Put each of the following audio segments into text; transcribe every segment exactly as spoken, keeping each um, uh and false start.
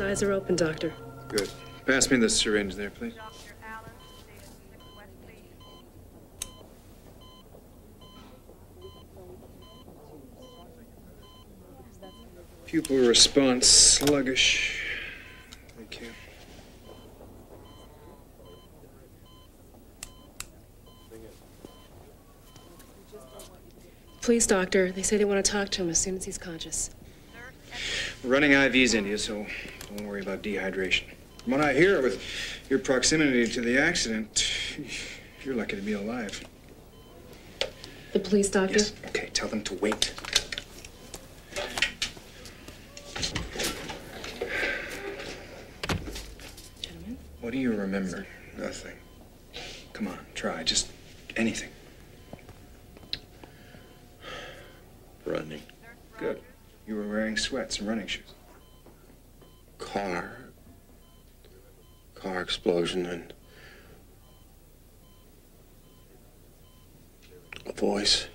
Eyes are open, Doctor. Good. Pass me the syringe there, please. Pupil response sluggish. Thank you. Please, Doctor. They say they want to talk to him as soon as he's conscious. We're running I Vs in you, so don't worry about dehydration. From what I hear, with your proximity to the accident, you're lucky to be alive. The police, Doctor? Yes. Okay, tell them to wait. What do you remember? Nothing. Come on, try. Just anything. Running. Good. You were wearing sweats and running shoes. Car. Car explosion and a voice.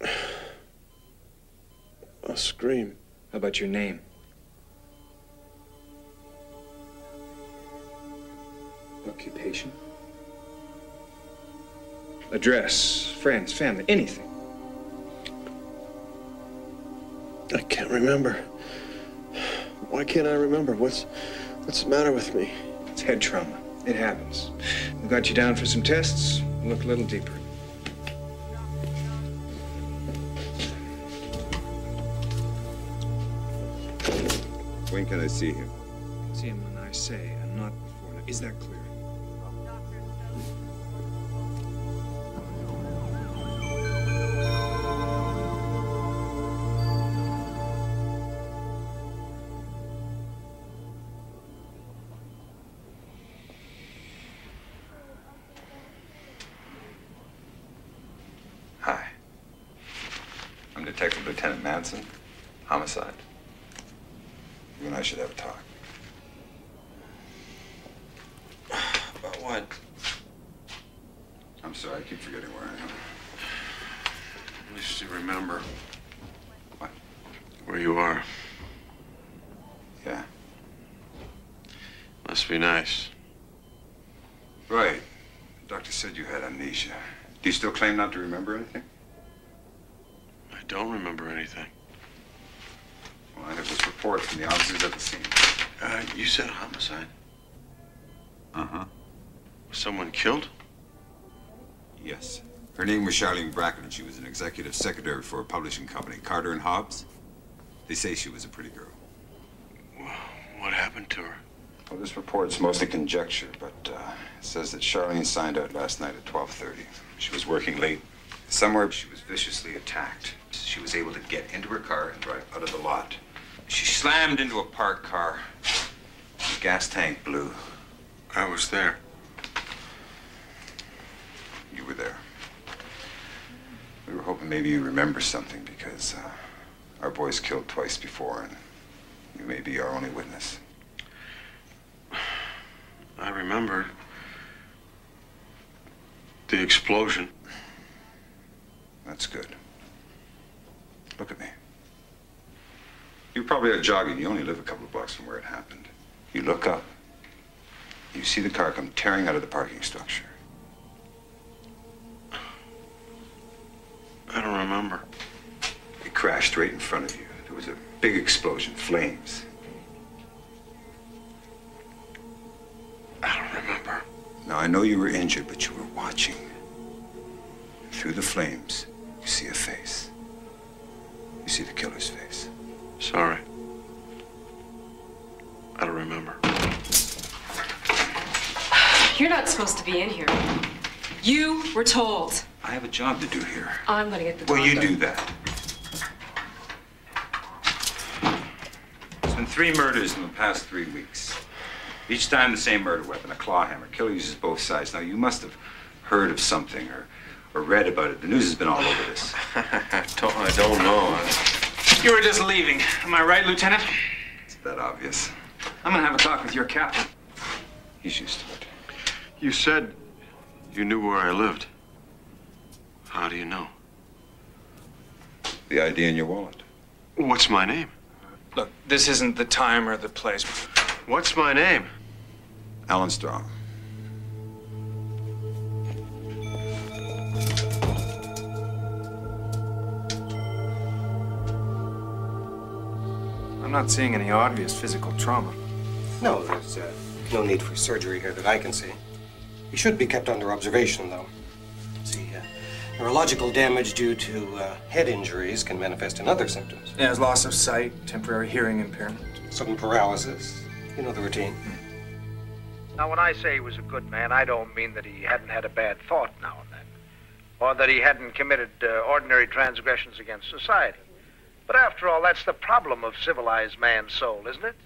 A scream. How about your name? Occupation? Address, friends, family, anything. I can't remember. Why can't I remember? What's, what's the matter with me? It's head trauma. It happens. We got you down for some tests. We'll look a little deeper. When can I see him? See him when I say, and not before. Is that clear? Manson, homicide. You and I should have a talk. About what? I'm sorry, I keep forgetting where I am. At least you remember. What? Where you are. Yeah. Must be nice. Right. The doctor said you had amnesia. Do you still claim not to remember anything? I don't remember anything. Well, I have this report from the officers at the scene. Uh, you said homicide. Uh-huh. Was someone killed? Yes. Her name was Charlene Bracken, and she was an executive secretary for a publishing company, Carter and Hobbs. They say she was a pretty girl. Well, what happened to her? Well, this report's mostly conjecture, but uh, it says that Charlene signed out last night at twelve thirty. She was working late. Somewhere she was viciously attacked. She was able to get into her car and drive out of the lot. She slammed into a parked car. The gas tank blew. I was there. You were there. We were hoping maybe you remember something because uh, our boy's killed twice before and you may be our only witness. I remember the explosion. That's good. Look at me. You're probably out jogging. You only live a couple of blocks from where it happened. You look up. You see the car come tearing out of the parking structure. I don't remember. It crashed right in front of you. There was a big explosion, flames. I don't remember. Now, I know you were injured, but you were watching. Through the flames. You see a face. You see the killer's face. Sorry. I don't remember. You're not supposed to be in here. You were told. I have a job to do here. I'm gonna get the doctor. Well, you do that. There's been three murders in the past three weeks. Each time the same murder weapon, a claw hammer. Killer uses both sides. Now, you must have heard of something or or read about it. The news has been all over this. I, don't, I don't know. You were just leaving. Am I right, Lieutenant? It's that obvious. I'm gonna have a talk with your captain. He's used to it. You said you knew where I lived. How do you know? The I D in your wallet. What's my name? Look, this isn't the time or the place. What's my name? Alan Strong. I'm not seeing any obvious physical trauma. No, there's uh, no need for surgery here that I can see. He should be kept under observation, though. See, uh, neurological damage due to uh, head injuries can manifest in other symptoms. Yeah, there's loss of sight, temporary hearing impairment. Sudden paralysis. You know the routine. Now, when I say he was a good man, I don't mean that he hadn't had a bad thought now and then, or that he hadn't committed uh, ordinary transgressions against society. But after all, that's the problem of civilized man's soul, isn't it?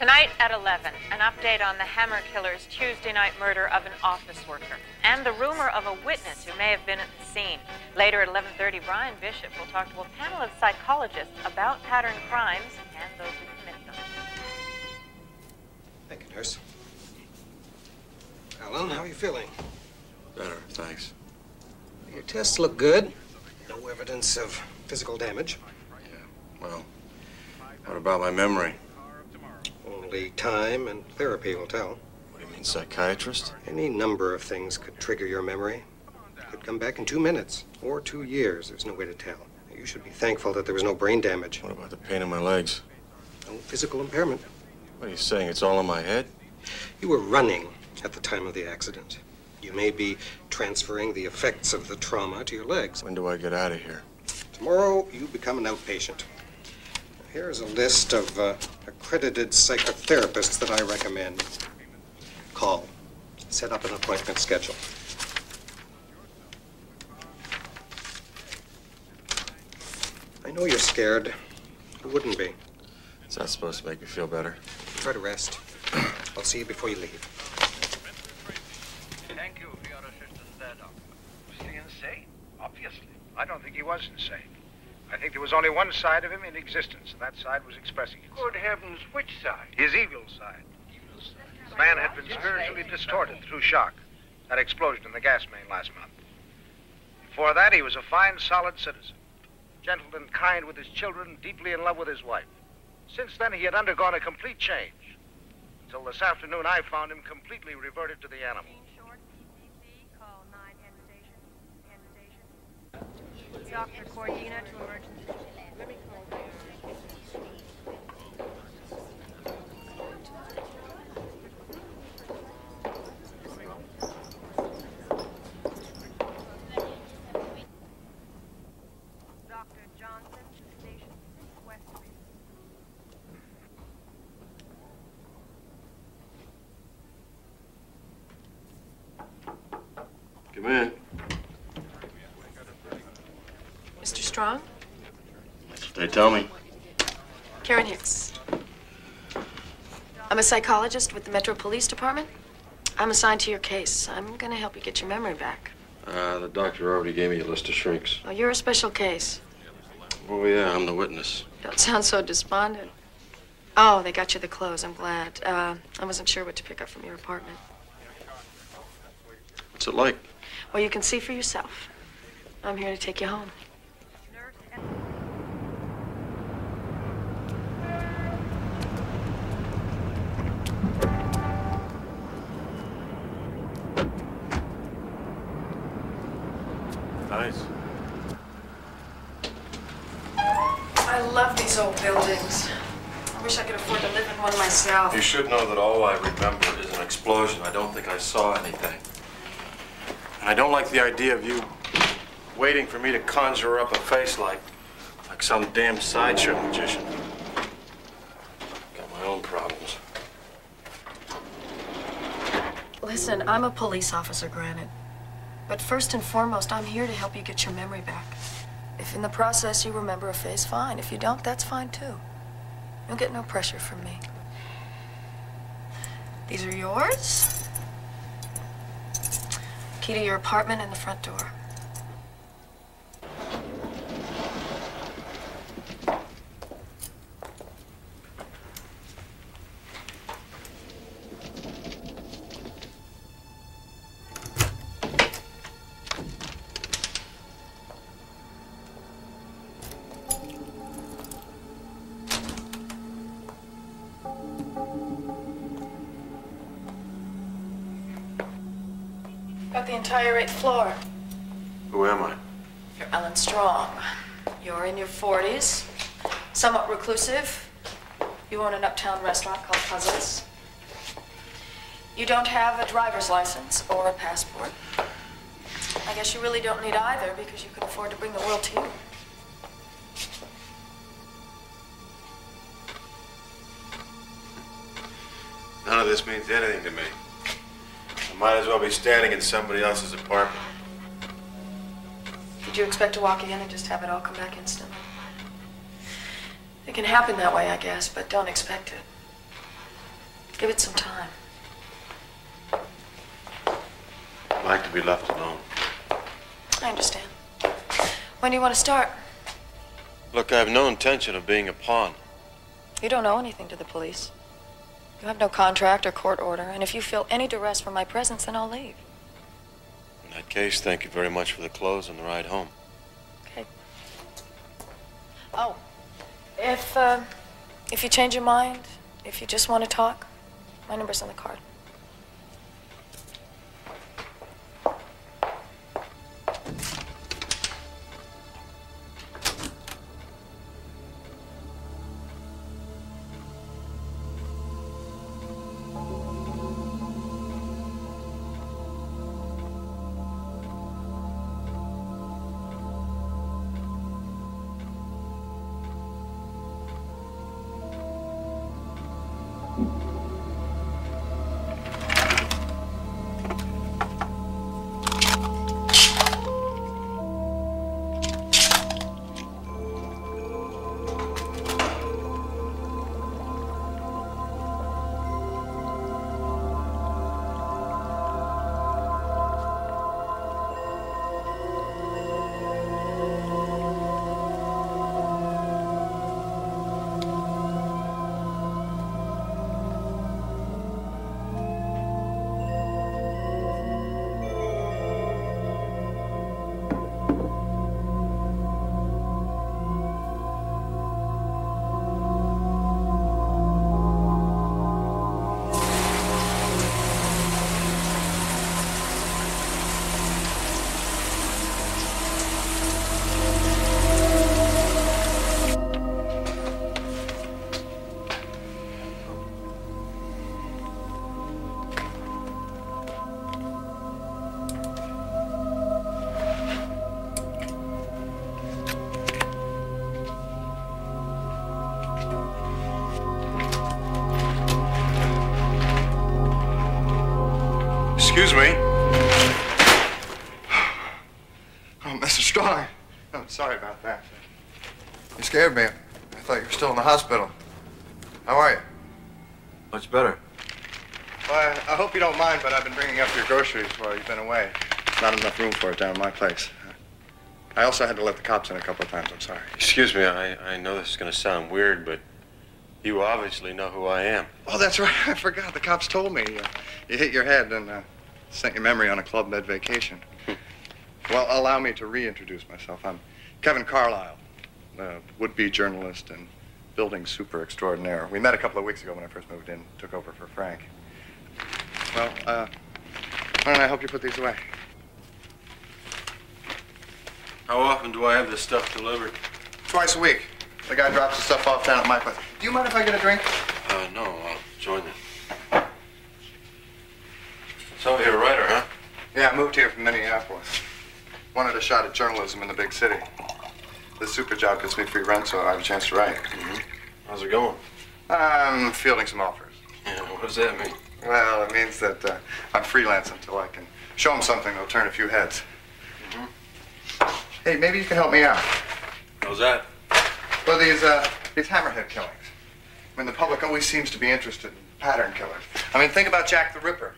Tonight at eleven, an update on the Hammer Killer's Tuesday night murder of an office worker and the rumor of a witness who may have been at the scene. Later at eleven thirty, Brian Bishop will talk to a panel of psychologists about pattern crimes and those who commit them. Thank you, nurse. Alan, how are you feeling? Better, thanks. Your tests look good. No evidence of physical damage. Yeah, well, what about my memory? Only time and therapy will tell. What do you mean, psychiatrist? Any number of things could trigger your memory. It could come back in two minutes or two years. There's no way to tell. You should be thankful that there was no brain damage. What about the pain in my legs? No physical impairment. What are you saying? It's all in my head? You were running at the time of the accident. You may be transferring the effects of the trauma to your legs. When do I get out of here? Tomorrow, you become an outpatient. Here's a list of uh, accredited psychotherapists that I recommend. Call. Set up an appointment schedule. I know you're scared. I wouldn't be. It's not supposed to make me feel better. Try to rest. I'll see you before you leave. Thank you for your assistance there, Doctor. Was he insane? Obviously. I don't think he was insane. I think there was only one side of him in existence, and that side was expressing itself. Good heavens, which side? His evil side. Evil side. The man had been spiritually distorted through shock, that explosion in the gas main last month. Before that, he was a fine, solid citizen, gentle and kind with his children, deeply in love with his wife. Since then, he had undergone a complete change. Until this afternoon, I found him completely reverted to the animal. Doctor Cordina to emergency. Let me call Doctor Johnson to station West Street. Come in. Mister Strong? They tell me. Karen Hicks. I'm a psychologist with the Metro Police Department. I'm assigned to your case. I'm going to help you get your memory back. Uh, the doctor already gave me a list of shrinks. Oh, you're a special case. Oh, yeah, I'm the witness. You don't sound so despondent. Oh, they got you the clothes. I'm glad. Uh, I wasn't sure what to pick up from your apartment. What's it like? Well, you can see for yourself. I'm here to take you home. Nice. I love these old buildings. I wish I could afford to live in one myself. You should know that all I remember is an explosion. I don't think I saw anything. And I don't like the idea of you waiting for me to conjure up a face like, like some damn sideshow magician. Got my own problems. Listen, I'm a police officer, granted. But first and foremost, I'm here to help you get your memory back. If in the process you remember a face, fine. If you don't, that's fine too. You'll get no pressure from me. These are yours. Key to your apartment and the front door. out the entire eighth floor. Who am I? You're Alan Strong. You're in your forties, somewhat reclusive. You own an uptown restaurant called Puzzles. You don't have a driver's license or a passport. I guess you really don't need either because you can afford to bring the world to you. None of this means anything to me. I might as well be standing in somebody else's apartment. Did you expect to walk in and just have it all come back instantly? It can happen that way, I guess, but don't expect it. Give it some time. I'd like to be left alone. I understand. When do you want to start? Look, I have no intention of being a pawn. You don't owe anything to the police. You have no contract or court order, and if you feel any duress from my presence, then I'll leave. In that case, thank you very much for the clothes and the ride home. Okay. Oh, if, uh, if you change your mind, if you just want to talk, my number's on the card. Excuse me. Oh, Mister Strong. I'm sorry about that. You scared me. I thought you were still in the hospital. How are you? Much better. Well, I, I hope you don't mind, but I've been bringing up your groceries while you've been away. Not enough room for it down at my place. I also had to let the cops in a couple of times. I'm sorry. Excuse me. I, I know this is going to sound weird, but you obviously know who I am. Oh, that's right. I forgot. The cops told me. Uh, you hit your head and... Uh, sent your memory on a club med vacation. Well, allow me to reintroduce myself. I'm Kevin Carlisle, a would-be journalist and building super extraordinaire. We met a couple of weeks ago when I first moved in, took over for Frank. Well, uh, why don't I help you put these away? How often do I have this stuff delivered? Twice a week. The guy drops the stuff off down at my place. Do you mind if I get a drink? Uh, no, I'll join you. So you're a writer, huh? Yeah, I moved here from Minneapolis. Wanted a shot at journalism in the big city. This super job gets me free rent, so I have a chance to write. Mm-hmm. How's it going? I'm fielding some offers. Yeah, what does that mean? Well, it means that uh, I'm freelance until I can show them something that'll turn a few heads. Mm-hmm. Hey, maybe you can help me out. How's that? Well, these, uh, these hammerhead killings. I mean, the public always seems to be interested in pattern killers. I mean, think about Jack the Ripper.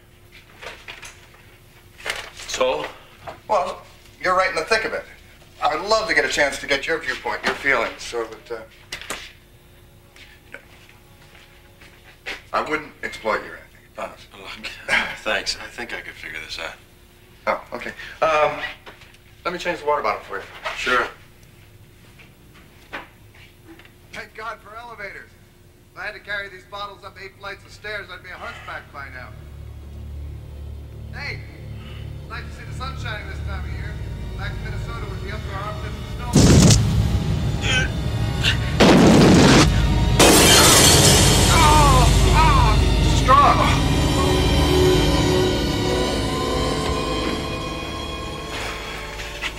So? Well, you're right in the thick of it. I'd love to get a chance to get your viewpoint, your feelings, so that, uh... I wouldn't exploit you or anything, I promise. Look, thanks. I think I could figure this out. Oh, okay. Um, let me change the water bottle for you. Sure. Thank God for elevators. If I had to carry these bottles up eight flights of stairs, I'd be a hunchback by now. Hey! Like to see the sun shining this time of year. Like Minnesota would be up to our armpits in snow.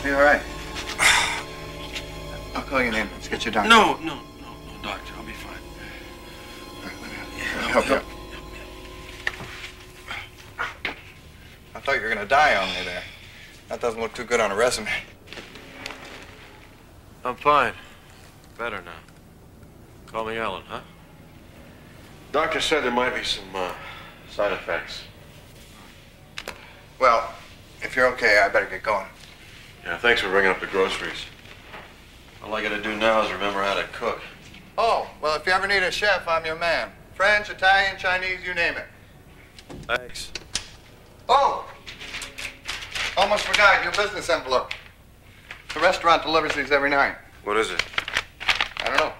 Are you all right? I'll call your name. Let's get your doctor. No, no, no, no, doctor. I'll be fine. All right, let me help, yeah, help, help, help you. Help me. I thought you were going to die on me there. That doesn't look too good on a resume. I'm fine. Better now. Call me Alan, huh? Doctor said there might be some uh, side effects. Well, if you're okay, I better get going. Yeah, thanks for bringing up the groceries. All I gotta do now is remember how to cook. Oh, well, if you ever need a chef, I'm your man. French, Italian, Chinese, you name it. Thanks. Oh! Almost forgot your business envelope. The restaurant delivers these every night. What is it? I don't know.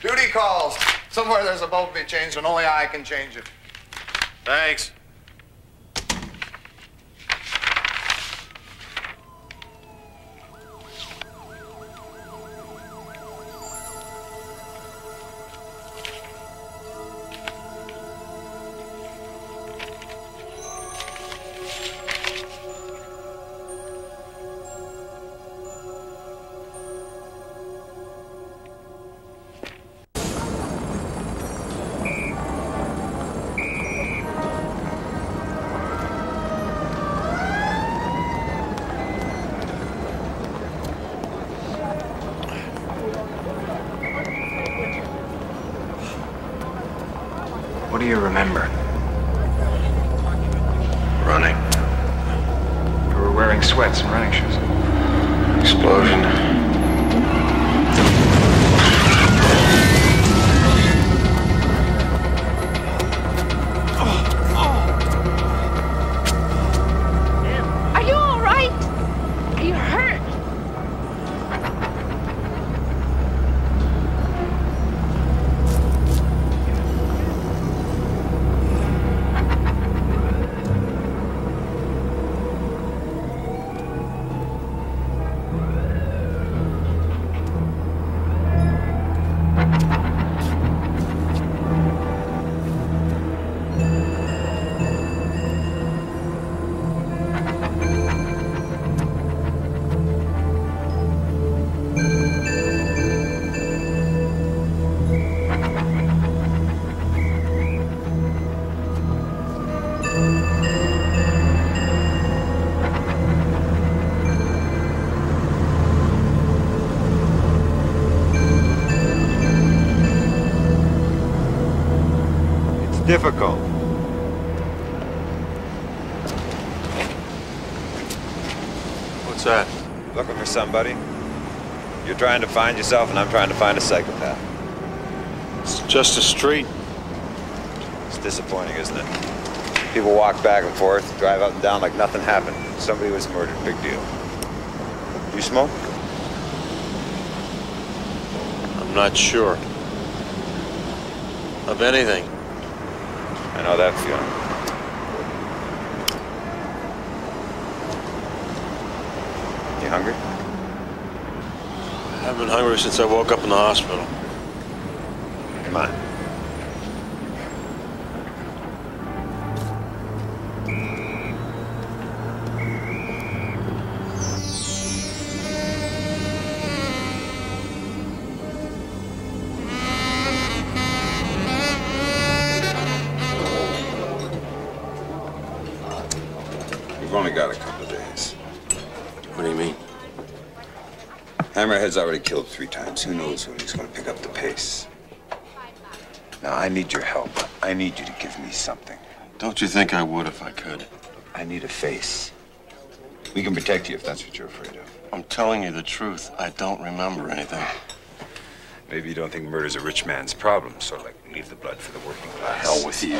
Duty calls. Somewhere there's a bulb to be changed, and only I can change it. Thanks. Difficult. What's that? Looking for somebody. You're trying to find yourself, and I'm trying to find a psychopath. It's just a street. It's disappointing, isn't it? People walk back and forth, drive up and down like nothing happened. Somebody was murdered. Big deal. You smoke? I'm not sure of anything. I know that feeling. You hungry? I haven't been hungry since I woke up in the hospital. Come on. Hammerhead's already killed three times. Who knows when he's going to pick up the pace? Now, I need your help. I need you to give me something. Don't you think I would if I could? I need a face. We can protect you if that's what you're afraid of. I'm telling you the truth. I don't remember anything. Maybe you don't think murder's a rich man's problem, so like leave the blood for the working class. Hell with you.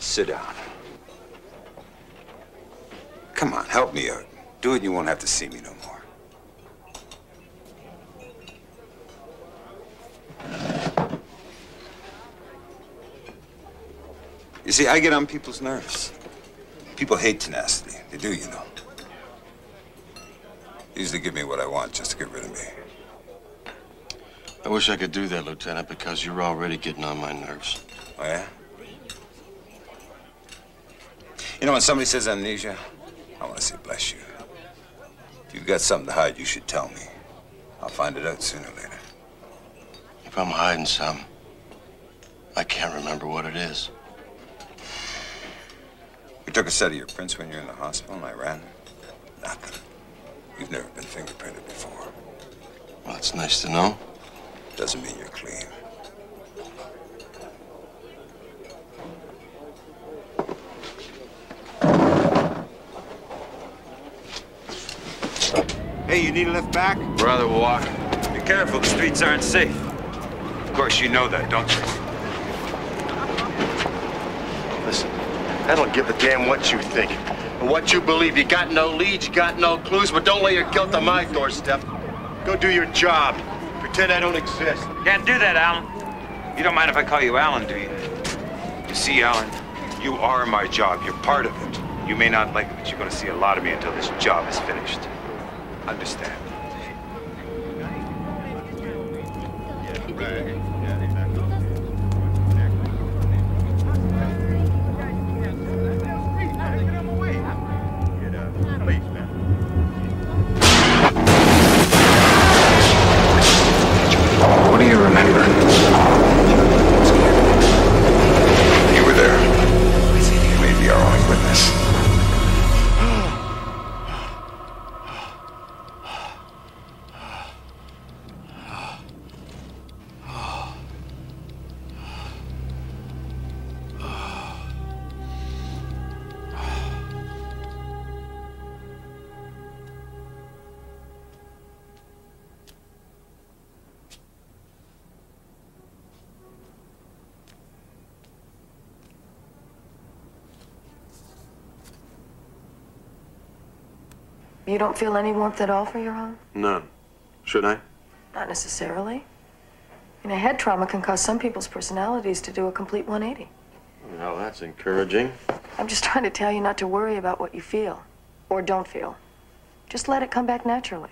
Sit down. Come on, help me out. Do it and you won't have to see me no more. You see, I get on people's nerves. People hate tenacity. They do, you know. They usually give me what I want just to get rid of me. I wish I could do that, Lieutenant, because you're already getting on my nerves. Oh, yeah? You know, when somebody says amnesia, I want to say bless you. If you've got something to hide, you should tell me. I'll find it out sooner or later. If I'm hiding something, I can't remember what it is. We took a set of your prints when you were in the hospital and I ran nothing. You've never been fingerprinted before. Well, it's nice to know. Doesn't mean you're clean. Hey, you need a lift back? Brother Walker, be careful, the streets aren't safe. Of course you know that, don't you? Listen, I don't give a damn what you think and what you believe. You got no leads, you got no clues, but don't lay your guilt on my doorstep. Go do your job. Pretend I don't exist. Can't do that, Alan. You don't mind if I call you Alan, do you? You see, Alan, you are my job. You're part of it. You may not like it, but you're going to see a lot of me until this job is finished. Understand. What do you remember? You were there. You may be our only witness. You don't feel any warmth at all for your home? None. Should I? Not necessarily. I mean, a head trauma can cause some people's personalities to do a complete one eighty. Well, that's encouraging. I'm just trying to tell you not to worry about what you feel or don't feel. Just let it come back naturally.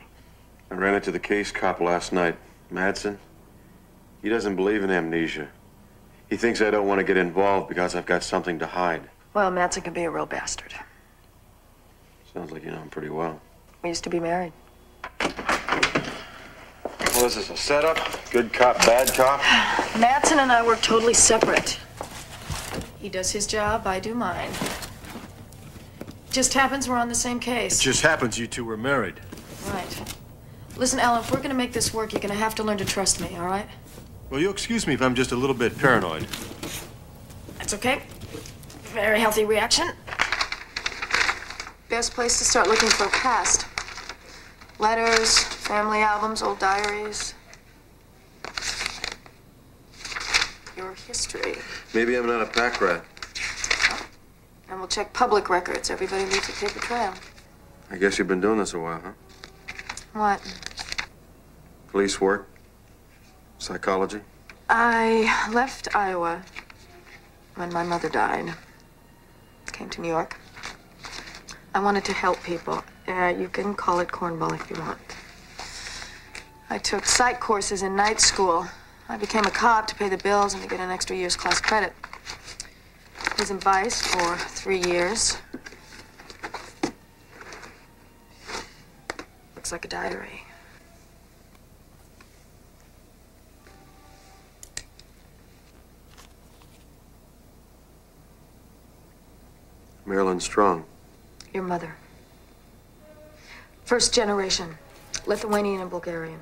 I ran into the case cop last night, Madsen. He doesn't believe in amnesia. He thinks I don't want to get involved because I've got something to hide. Well, Madsen can be a real bastard. Sounds like you know him pretty well. We used to be married. Well, this is a setup. Good cop, bad cop. Madsen and I work totally separate. He does his job, I do mine. Just happens we're on the same case. It just happens you two were married. Right. Listen, Alan, if we're gonna make this work, you're gonna have to learn to trust me, all right? Well, you'll excuse me if I'm just a little bit paranoid. That's okay. Very healthy reaction. Best place to start looking for a past. Letters, family albums, old diaries. Your history. Maybe I'm not a pack rat. And we'll check public records. Everybody needs to take a trail. I guess you've been doing this a while, huh? What? Police work? Psychology? I left Iowa when my mother died. Came to New York. I wanted to help people. Uh, you can call it cornball if you want. I took psych courses in night school. I became a cop to pay the bills and to get an extra year's class credit. I was in Vice for three years. Looks like a diary. Marilyn Strong. Your mother. First generation, Lithuanian and Bulgarian,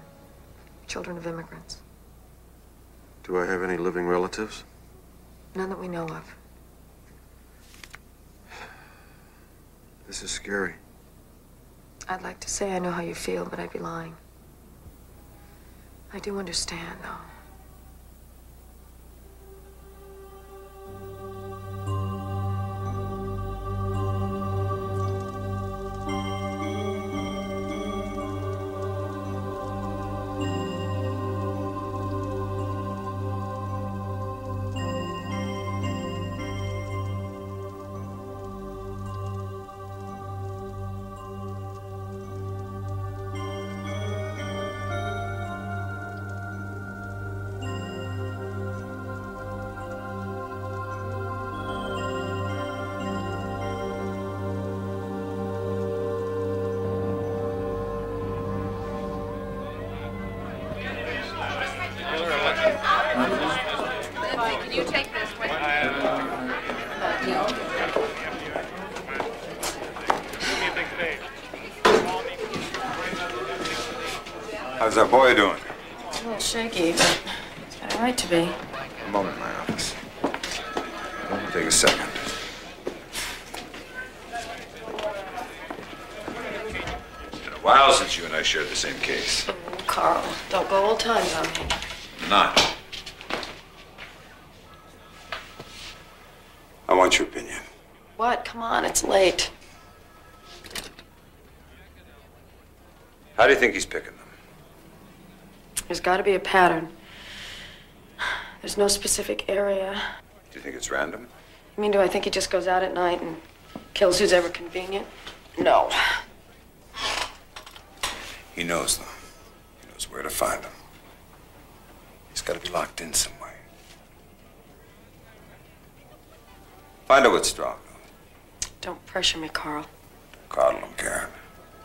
children of immigrants. Do I have any living relatives? None that we know of. This is scary. I'd like to say I know how you feel, but I'd be lying. I do understand, though. How's that boy doing? A little shaky, but he's got a right to be. A moment in my office. It won't take a second. It's been a while since you and I shared the same case. Oh, Carl, don't go old times on me. I'm not. I want your opinion. What? Come on, it's late. How do you think he's picking them? There's got to be a pattern. There's no specific area. Do you think it's random? I mean, do I think he just goes out at night and kills who's ever convenient? No. He knows them. He knows where to find them. He's got to be locked in some way. Find out what's Strong knows. Don't pressure me, Carl. Coddle him, Karen.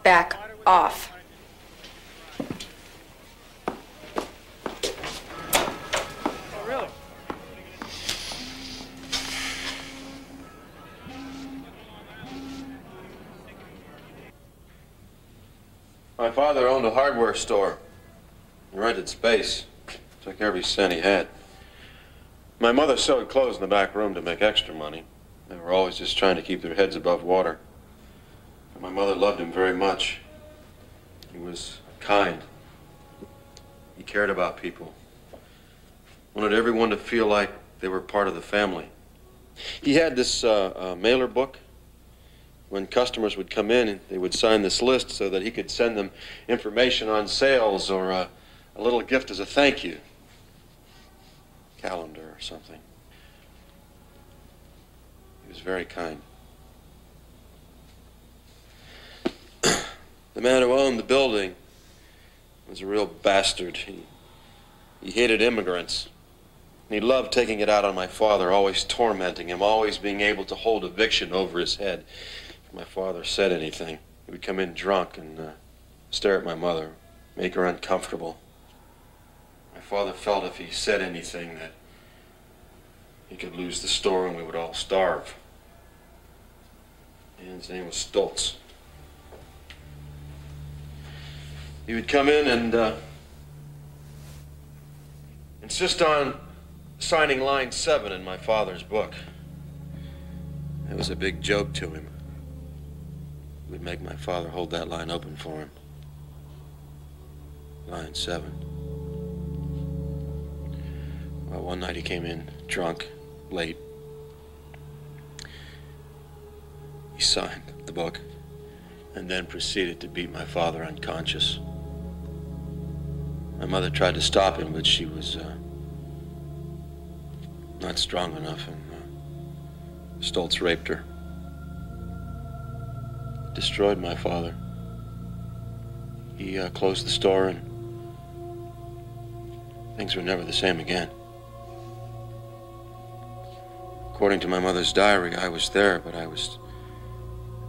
Back off. My father owned a hardware store. He rented space. Took every cent he had. My mother sewed clothes in the back room to make extra money. They were always just trying to keep their heads above water. And my mother loved him very much. He was kind. He cared about people. Wanted everyone to feel like they were part of the family. He had this uh, uh, mailer book. When customers would come in, they would sign this list so that he could send them information on sales or a, a little gift as a thank you. Calendar or something. He was very kind. The man who owned the building was a real bastard. He, he hated immigrants. And he loved taking it out on my father, always tormenting him, always being able to hold eviction over his head. My father said anything. He would come in drunk and uh, stare at my mother, make her uncomfortable. My father felt if he said anything that he could lose the store and we would all starve. And his name was Stoltz. He would come in and uh, insist on signing line seven in my father's book. It was a big joke to him. Would make my father hold that line open for him. Line seven. Well, one night he came in drunk, late. He signed the book and then proceeded to beat my father unconscious. My mother tried to stop him, but she was uh, not strong enough, and uh, Stoltz raped her. Destroyed my father. He uh, closed the store and things were never the same again. According to my mother's diary, I was there, but I was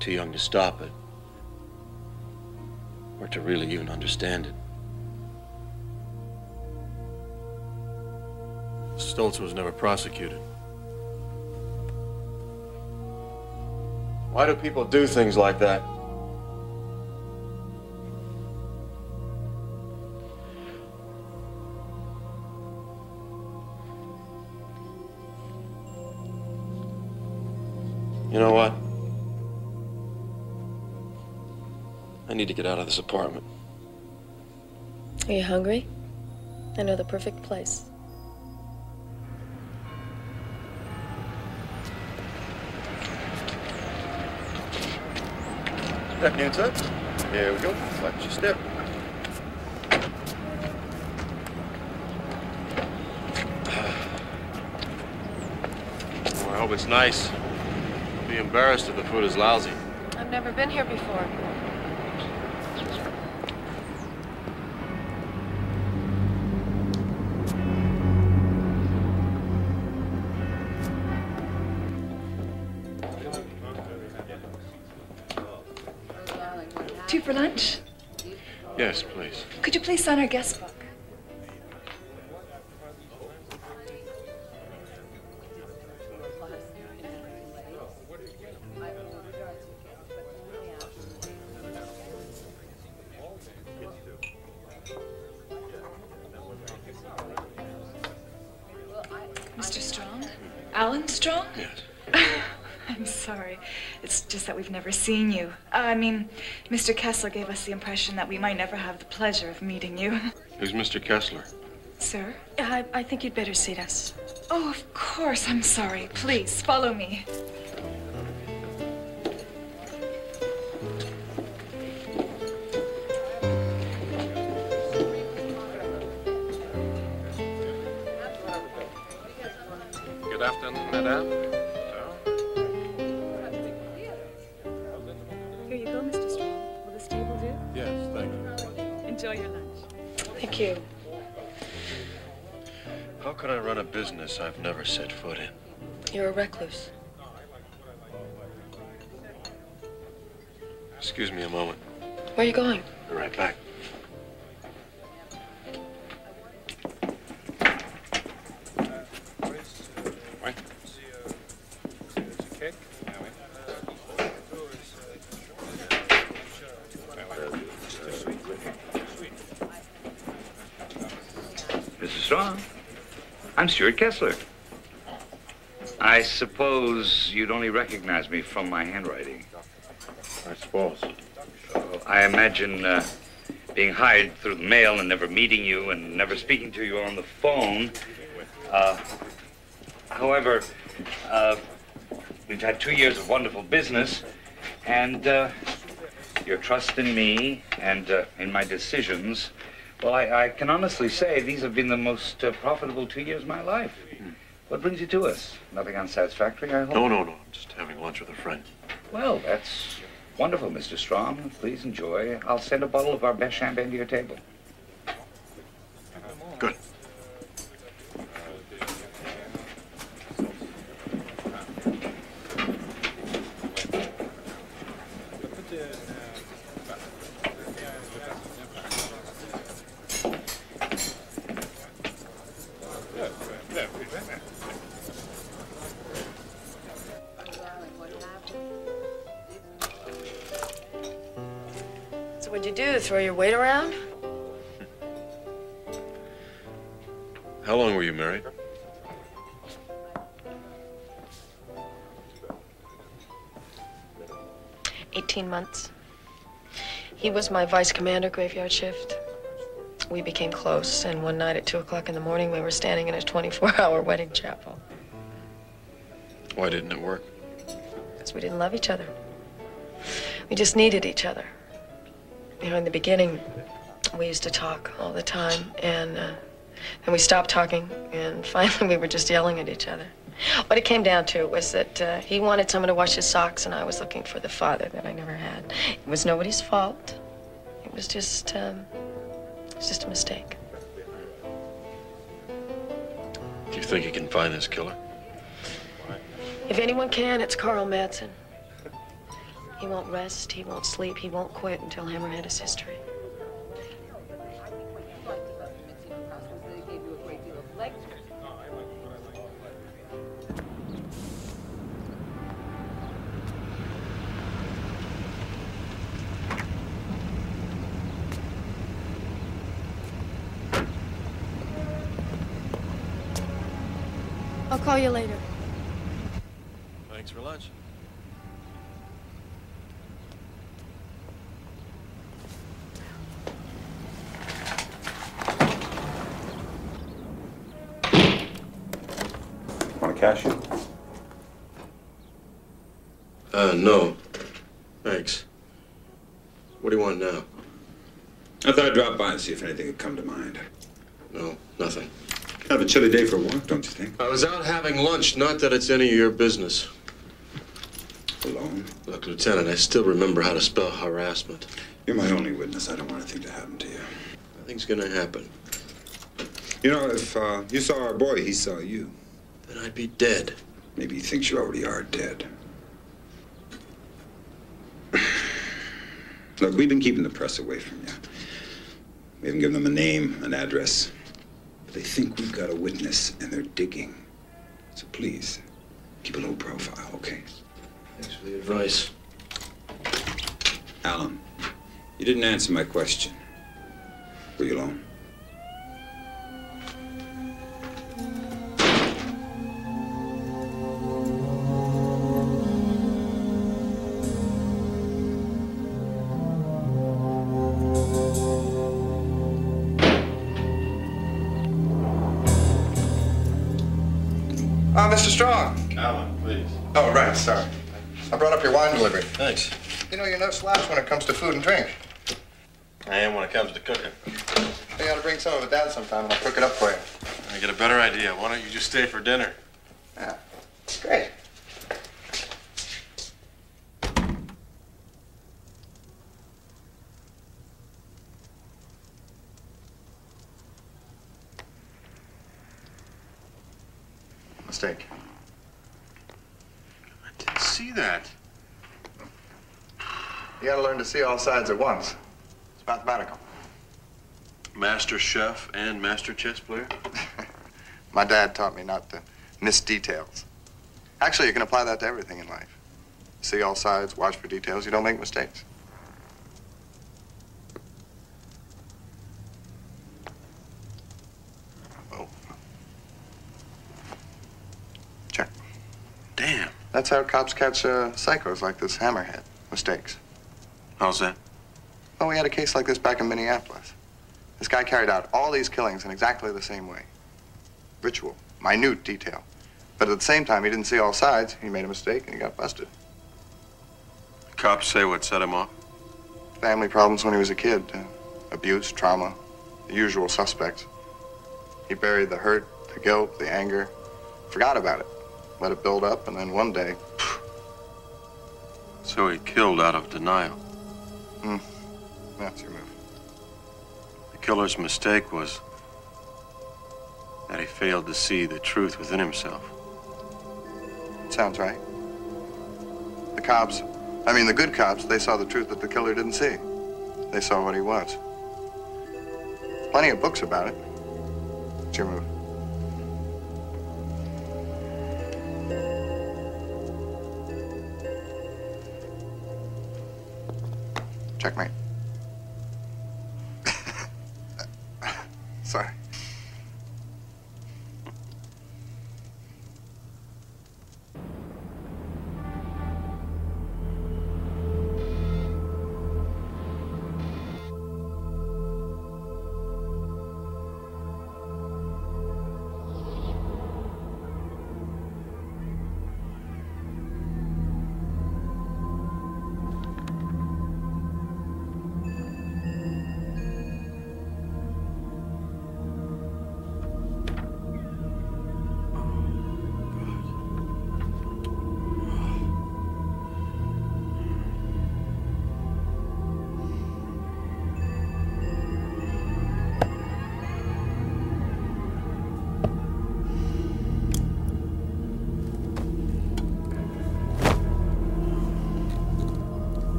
too young to stop it or to really even understand it. Stoltz was never prosecuted. Why do people do things like that? You know what? I need to get out of this apartment. Are you hungry? I know the perfect place. Afternoon, sir. Here we go. Watch your step. Oh, I hope it's nice. I'll be embarrassed if the food is lousy. I've never been here before. For lunch? Yes, please. Could you please sign our guest book? Alan Strong? Yes. I'm sorry. It's just that we've never seen you. Uh, I mean, Mister Kessler gave us the impression that we might never have the pleasure of meeting you. Who's Mister Kessler? Sir? I, I think you'd better seat us. Oh, of course. I'm sorry. Please, follow me. Good afternoon, madame. Here you go, Mister Strong. Will this table do? Yes, thank you. Enjoy your lunch. Thank you. How could I run a business I've never set foot in? You're a recluse. Excuse me a moment. Where are you going? I'll be right back. I'm Stuart Kessler. I suppose you'd only recognize me from my handwriting. I suppose. Uh, I imagine uh, being hired through the mail and never meeting you and never speaking to you on the phone. Uh, however, uh, we've had two years of wonderful business, and uh, your trust in me and uh, in my decisions. Well, I, I can honestly say these have been the most uh, profitable two years of my life. Mm. What brings you to us? Nothing unsatisfactory, I hope? No, no, no. I'm just having lunch with a friend. Well, that's wonderful, Mister Strong. Please enjoy. I'll send a bottle of our best champagne to your table. Good. Throw your weight around? How long were you married? eighteen months. He was my vice commander graveyard shift. We became close, and one night at two o'clock in the morning, we were standing in a twenty-four hour wedding chapel. Why didn't it work? Because we didn't love each other. We just needed each other. You know, in the beginning, we used to talk all the time, and uh, then we stopped talking, and finally we were just yelling at each other. What it came down to was that uh, he wanted someone to wash his socks, and I was looking for the father that I never had. It was nobody's fault. It was just, um, it was just a mistake. Do you think you can find this killer? If anyone can, it's Carl Madsen. He won't rest, he won't sleep, he won't quit until Hammerhead is history. I'll call you later. Thanks for lunch. Cash you? Uh, no. Thanks. What do you want now? I thought I'd drop by and see if anything had come to mind. No, nothing. Kind of a chilly day for a walk, don't you think? I was out having lunch, not that it's any of your business. Alone? Look, Lieutenant, I still remember how to spell harassment. You're my only witness. I don't want anything to happen to you. Nothing's gonna happen. You know, if uh, you saw our boy, he saw you. Then I'd be dead. Maybe he thinks you already are dead. Look, we've been keeping the press away from you. We haven't given them a name, an address. But they think we've got a witness, and they're digging. So please, keep a low profile, okay? Thanks for the advice. Alan, you didn't answer my question. Were you alone? Mister Strong. Alan, please. Oh, right, sorry. I brought up your wine delivery. Thanks. You know, you're no slouch when it comes to food and drink. I am when it comes to cooking. You ought to bring some of it down sometime and I'll cook it up for you. I get a better idea. Why don't you just stay for dinner? Yeah, it's great. Mistake. I didn't see that. You gotta learn to see all sides at once. It's mathematical. Master chef and master chess player? My dad taught me not to miss details. Actually, you can apply that to everything in life. See all sides, watch for details, you don't make mistakes. That's how cops catch uh, psychos like this hammerhead. Mistakes. How's that? Well, we had a case like this back in Minneapolis. This guy carried out all these killings in exactly the same way. Ritual, minute detail. But at the same time, he didn't see all sides. He made a mistake and he got busted. Cops say what set him off? Family problems when he was a kid. Uh, abuse, trauma, the usual suspects. He buried the hurt, the guilt, the anger. Forgot about it. Let it build up, and then one day... Phew. So he killed out of denial. Hmm. That's your move. The killer's mistake was that he failed to see the truth within himself. Sounds right. The cops, I mean the good cops, they saw the truth that the killer didn't see. They saw what he was. Plenty of books about it. It's your move. Checkmate. Sorry.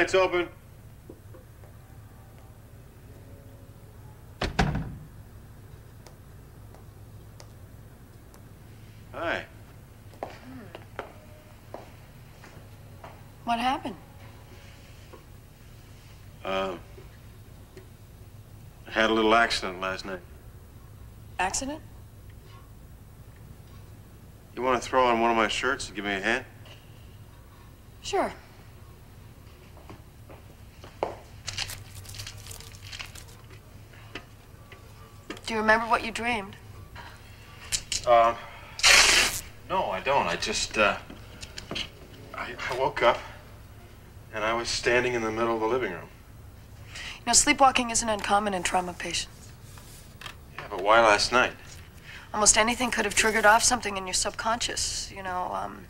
It's open. Hi. Hmm. What happened? Um, I had a little accident last night. Accident? You want to throw on one of my shirts and give me a hand? Sure. Do you remember what you dreamed? Um, no, I don't. I just, uh, I, I woke up and I was standing in the middle of the living room. You know, sleepwalking isn't uncommon in trauma patients. But why last night? Almost anything could have triggered off something in your subconscious, you know, um,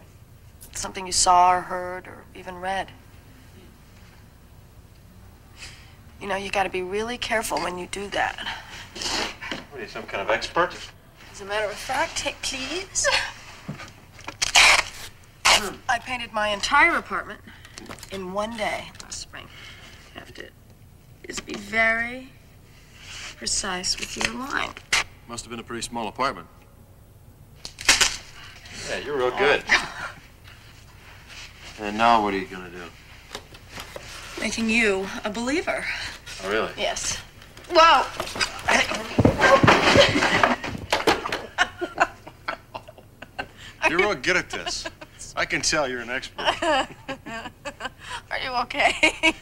something you saw or heard or even read. You know, you got to be really careful when you do that. What are you, some kind of expert? As a matter of fact, take please. I painted my entire apartment in one day last spring. You have to just be very precise with your line. Must have been a pretty small apartment. Yeah, you're real good. And now what are you going to do? Making you a believer. Oh, really? Yes. Whoa! You're real good at this. I can tell you're an expert. Are you okay?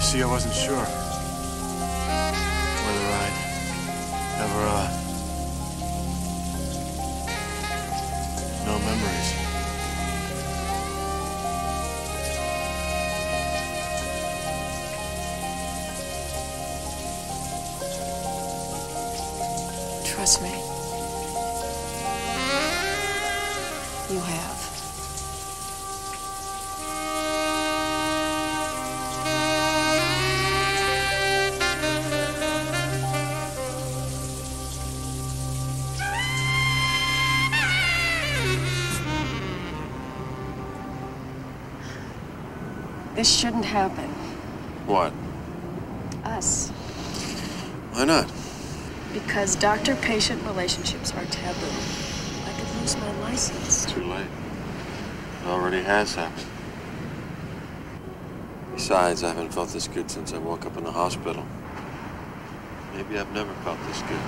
See, I wasn't sure whether I'd ever uh, no memories. Trust me. You have. This shouldn't happen. What? Us. Why not? Because doctor-patient relationships are taboo. I could lose my license. It's too late. It already has happened. Besides, I haven't felt this good since I woke up in the hospital. Maybe I've never felt this good.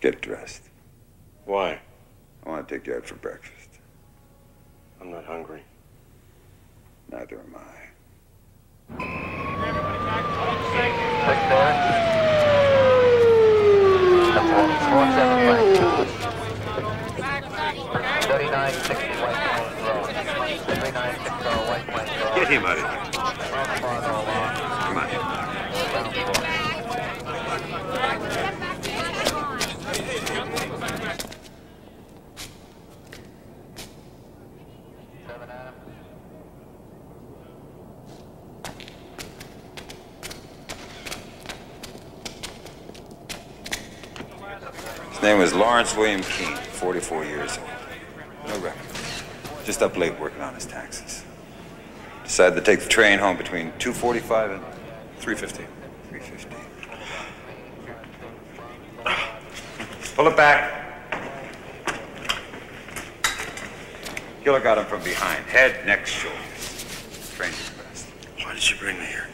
Get dressed. Why? I want to take you out for breakfast. I'm not hungry. Neither am I. Everybody back to home safe. Click there. thirty-nine sixty White Plains Road. thirty-nine sixty White Plains Road. Get him out of here. His name was Lawrence William Keene, forty-four years old. No record. Just up late working on his taxes. Decided to take the train home between two forty-five and three fifty. three fifty. Pull it back. Killer got him from behind. Head, neck, shoulders. Train express. Why did you bring me here?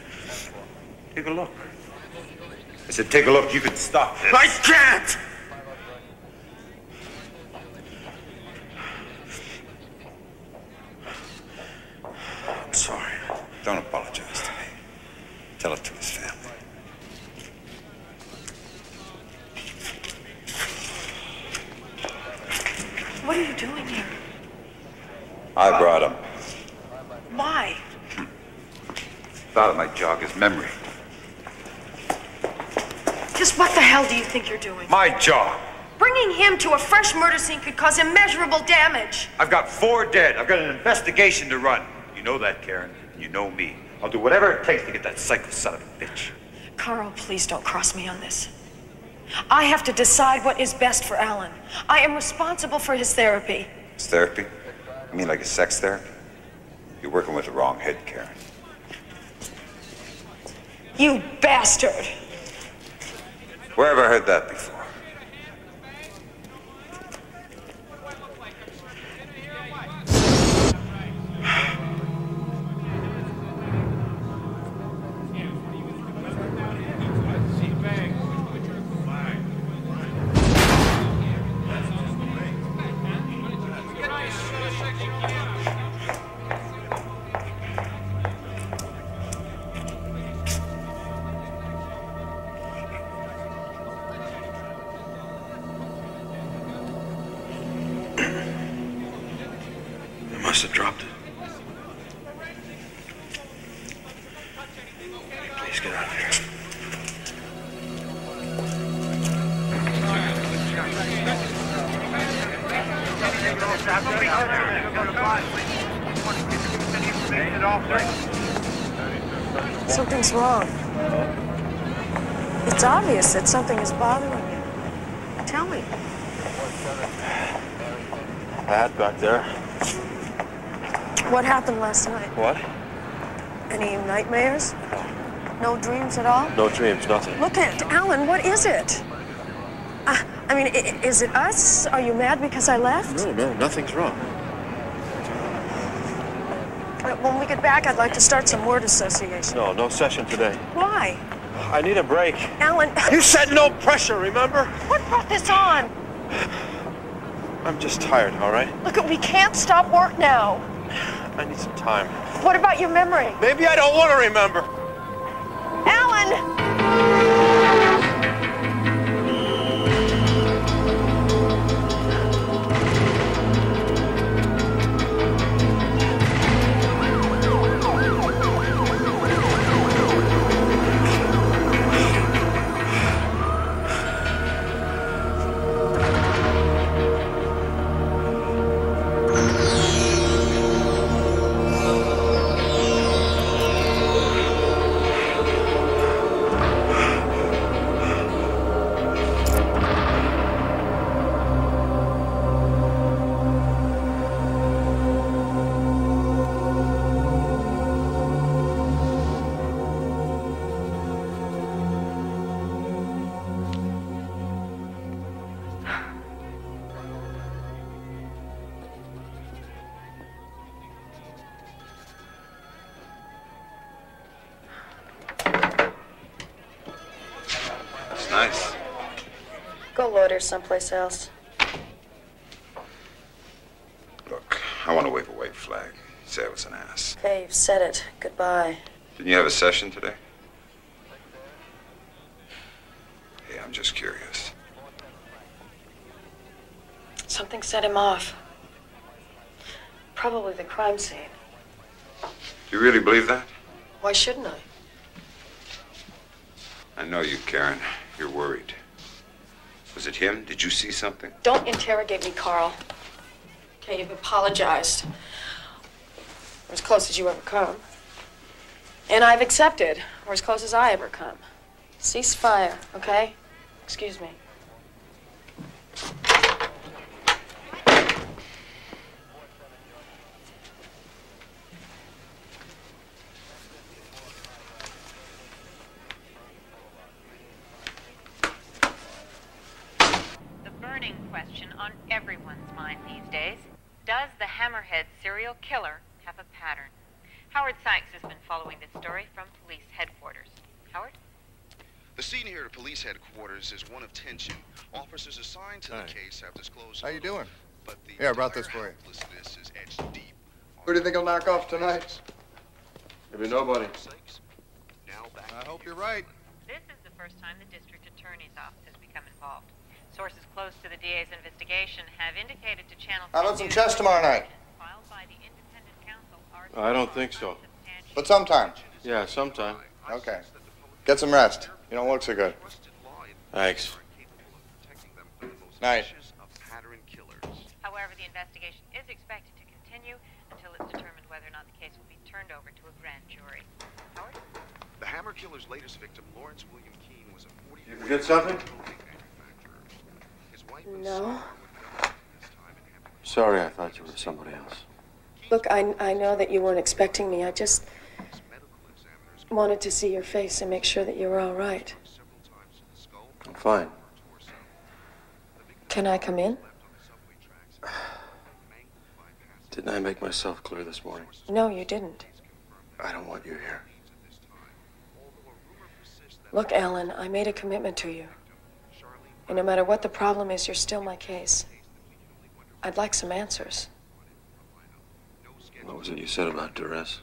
Take a look. I said, take a look. You can stop this. I can't! Don't apologize to me. Tell it to his family. What are you doing here? I brought him. Why? Hmm. Thought it might jog his memory. Just what the hell do you think you're doing? My job. Bringing him to a fresh murder scene could cause immeasurable damage. I've got four dead. I've got an investigation to run. You know that, Karen. You know me. I'll do whatever it takes to get that psycho son of a bitch. Carl, please don't cross me on this. I have to decide what is best for Alan. I am responsible for his therapy. His therapy? You mean like a sex therapy? You're working with the wrong head, Karen. You bastard! Where have I heard that before? Something's wrong. It's obvious that something is bothering you. Tell me. Bad back there. What happened last night? What? Any nightmares? No. No dreams at all? No dreams, nothing. Look at it. Alan, what is it? Uh, I mean, I is it us? Are you mad because I left? No, no, nothing's wrong. When we get back, I'd like to start some word association. No, no session today. Why? I need a break. Alan... You said no pressure, remember? What brought this on? I'm just tired, all right? Look, we can't stop work now. I need some time. What about your memory? Maybe I don't want to remember. Alan! or someplace else. Look, I want to wave a white flag. Say I was an ass. Okay, you've said it. Goodbye. Didn't you have a session today? Hey, I'm just curious. Something set him off. Probably the crime scene. Do you really believe that? Why shouldn't I? I know you, Karen. You're worried. Was it him? Did you see something? Don't interrogate me, Carl. Okay, you've apologized. We're as close as you ever come. And I've accepted. We're as close as I ever come. Cease fire, okay? Excuse me. Does the Hammerhead serial killer have a pattern? Howard Sykes has been following this story from police headquarters. Howard? The scene here at police headquarters is one of tension. Officers assigned to Hi. the case have disclosed... How you doing? But the yeah, I brought this for you. Is etched deep. Who do you think will knock off tonight? Maybe nobody. Now back I hope you. you're right. This is the first time the district attorney's office has become involved. Sources close to the D A's investigation have indicated to channel... How about some chess tomorrow night? I don't think so. But sometime. Yeah, sometime. Okay. Get some rest. You don't look so good. Thanks. Night. However, the investigation is expected to continue until it's determined whether or not the case will be turned over to a grand jury. Howard? The Hammer Killer's latest victim, Lawrence William Keene, was a... You forget something? No. Sorry, I thought you were somebody else. Look, I, I know that you weren't expecting me. I just wanted to see your face and make sure that you were all right. I'm fine. Can I come in? Didn't I make myself clear this morning? No, you didn't. I don't want you here. Look, Alan, I made a commitment to you. And no matter what the problem is, you're still my case. I'd like some answers. What was it you said about duress?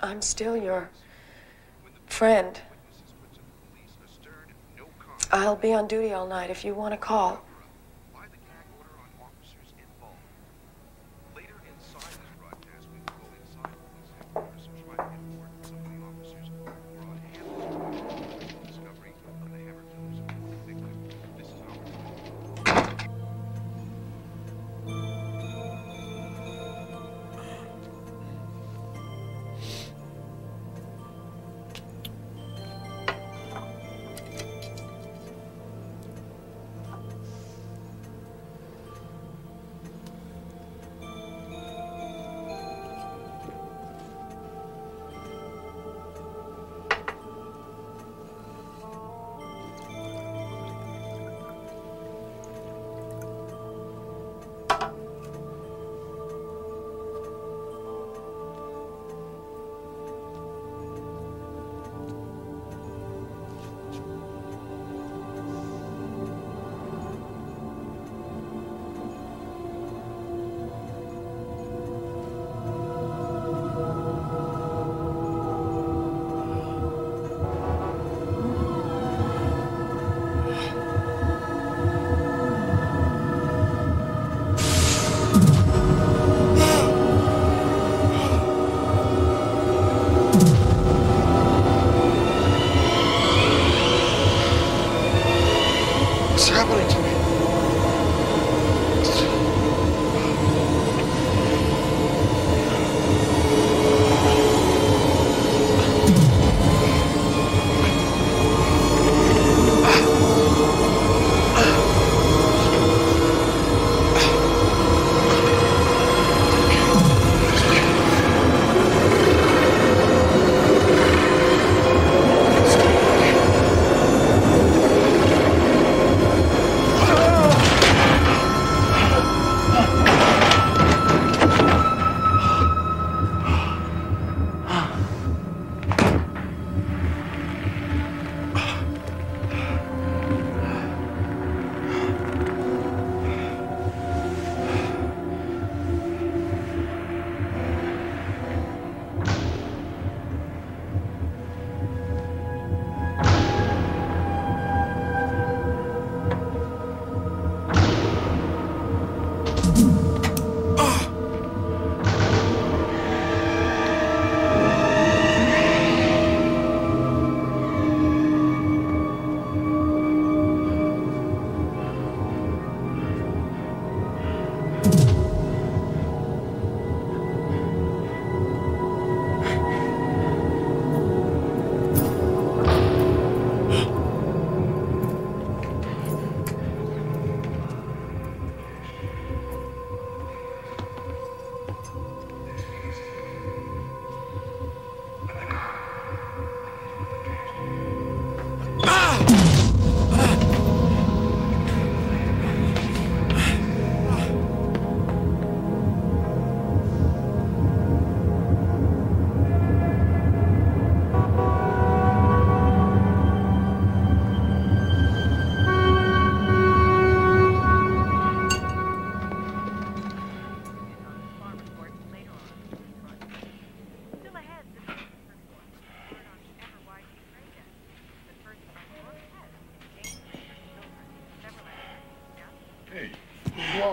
I'm still your friend. I'll be on duty all night if you want to call.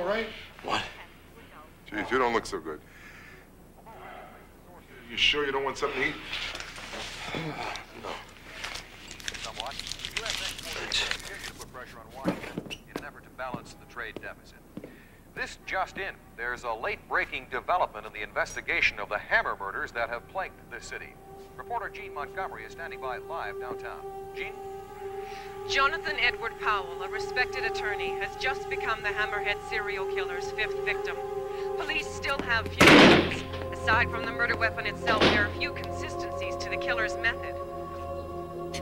right? What? Jeez, you don't look so good. You sure you don't want something to eat? No. In an effort to balance the trade deficit. This just in, there's a late-breaking development in the investigation of the Hammer murders that have plagued this city. Reporter Gene Montgomery is standing by live downtown. Gene? Jonathan Edward Powell, a respected attorney, has just become the Hammerhead serial killer's fifth victim. Police still have few clues. Aside from the murder weapon itself, there are few consistencies to the killer's method.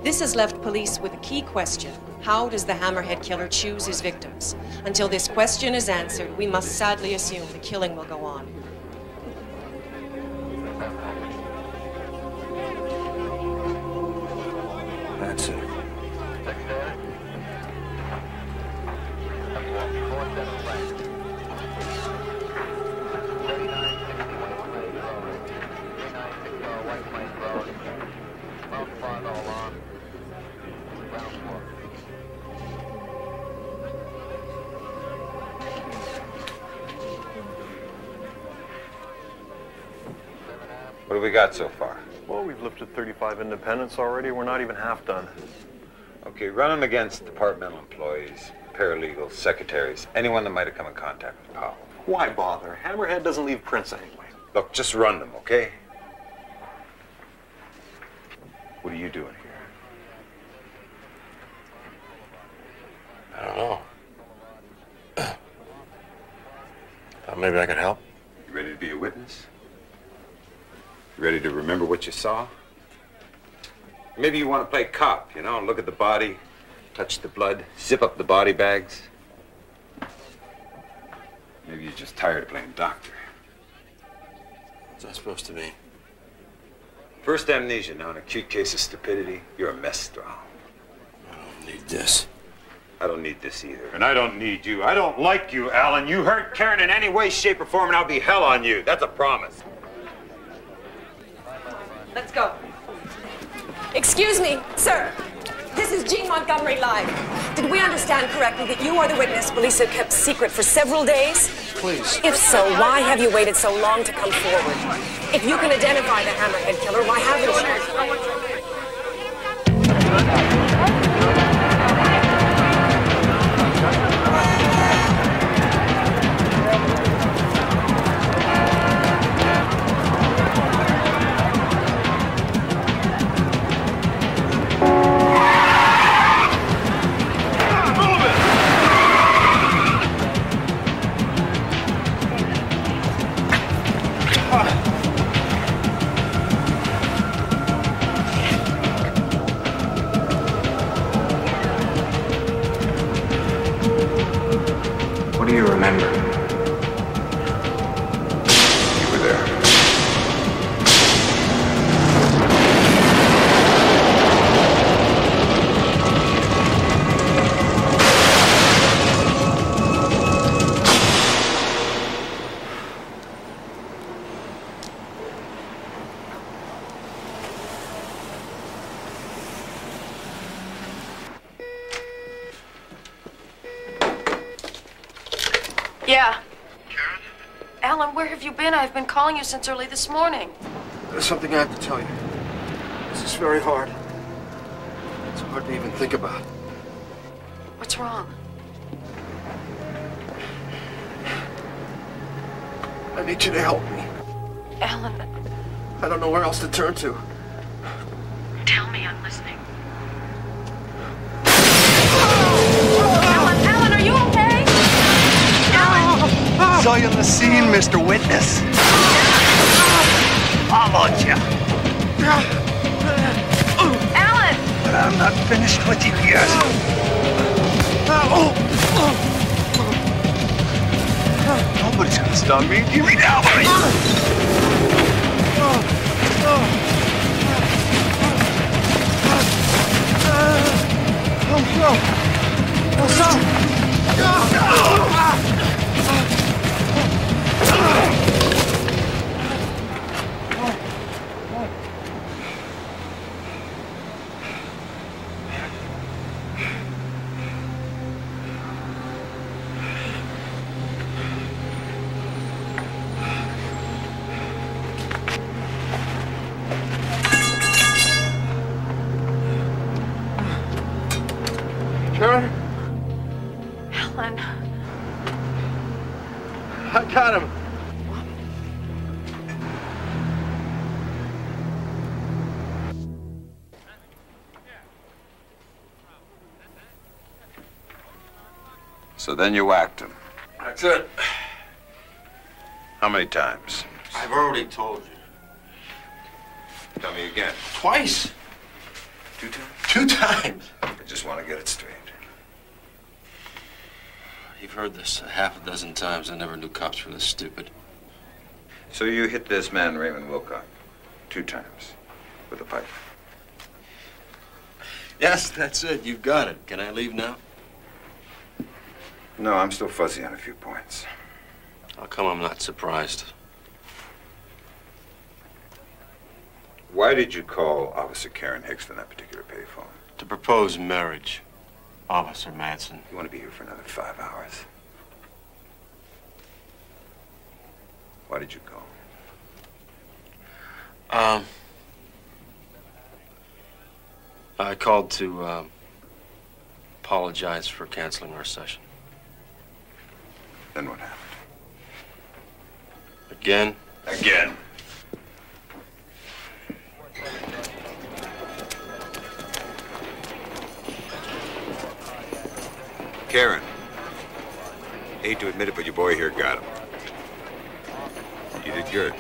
This has left police with a key question. How does the Hammerhead killer choose his victims? Until this question is answered, we must sadly assume the killing will go on. That's it. What have we got so far? Well, we've lifted thirty-five independents already. We're not even half done. Okay, run them against departmental employees, paralegals, secretaries, anyone that might have come in contact with Powell. Why bother? Hammerhead doesn't leave prints anyway. Look, just run them, okay? What are you doing here? I don't know. Thought maybe I could help. You ready to be a witness? You ready to remember what you saw? Maybe you want to play cop, you know, look at the body, touch the blood, zip up the body bags. Maybe you're just tired of playing doctor. What's that supposed to mean? First amnesia, now an acute case of stupidity. You're a mess, Strong. I don't need this. I don't need this either. And I don't need you. I don't like you, Alan. You hurt Karen in any way, shape, or form, and I'll be hell on you. That's a promise. Let's go. Excuse me, sir. This is Gene Montgomery live. Did we understand correctly that you are the witness police have kept secret for several days? Please. If so, why have you waited so long to come forward? If you can identify the Hammerhead killer, why haven't I've been calling you since early this morning. There's something I have to tell you. This is very hard. It's hard to even think about. What's wrong? I need you to help me. Alan. I don't know where else to turn to. Tell me, I'm listening. I saw you on the scene, Mister Witness. I'll on you. Alan! But I'm not finished with you yet. Nobody's gonna stop me. Give me that one. Got him. So then you whacked him. That's it. How many times? I've already told you. Tell me again. Twice. Two times? Two times. I just want to get it straight. You've heard this a half a dozen times. I never knew cops were this stupid. So you hit this man, Raymond Wilcock, two times with a pipe. Yes, that's it. You've got it. Can I leave now? No, I'm still fuzzy on a few points. How come I'm not surprised? Why did you call Officer Karen Hicks on that particular payphone? To propose marriage, Officer Manson. You want to be here for another five hours? Why did you call? Um, I called to uh, apologize for canceling our session. Then what happened? Again? Again. Karen. Hate to admit it, but your boy here got him. You did good.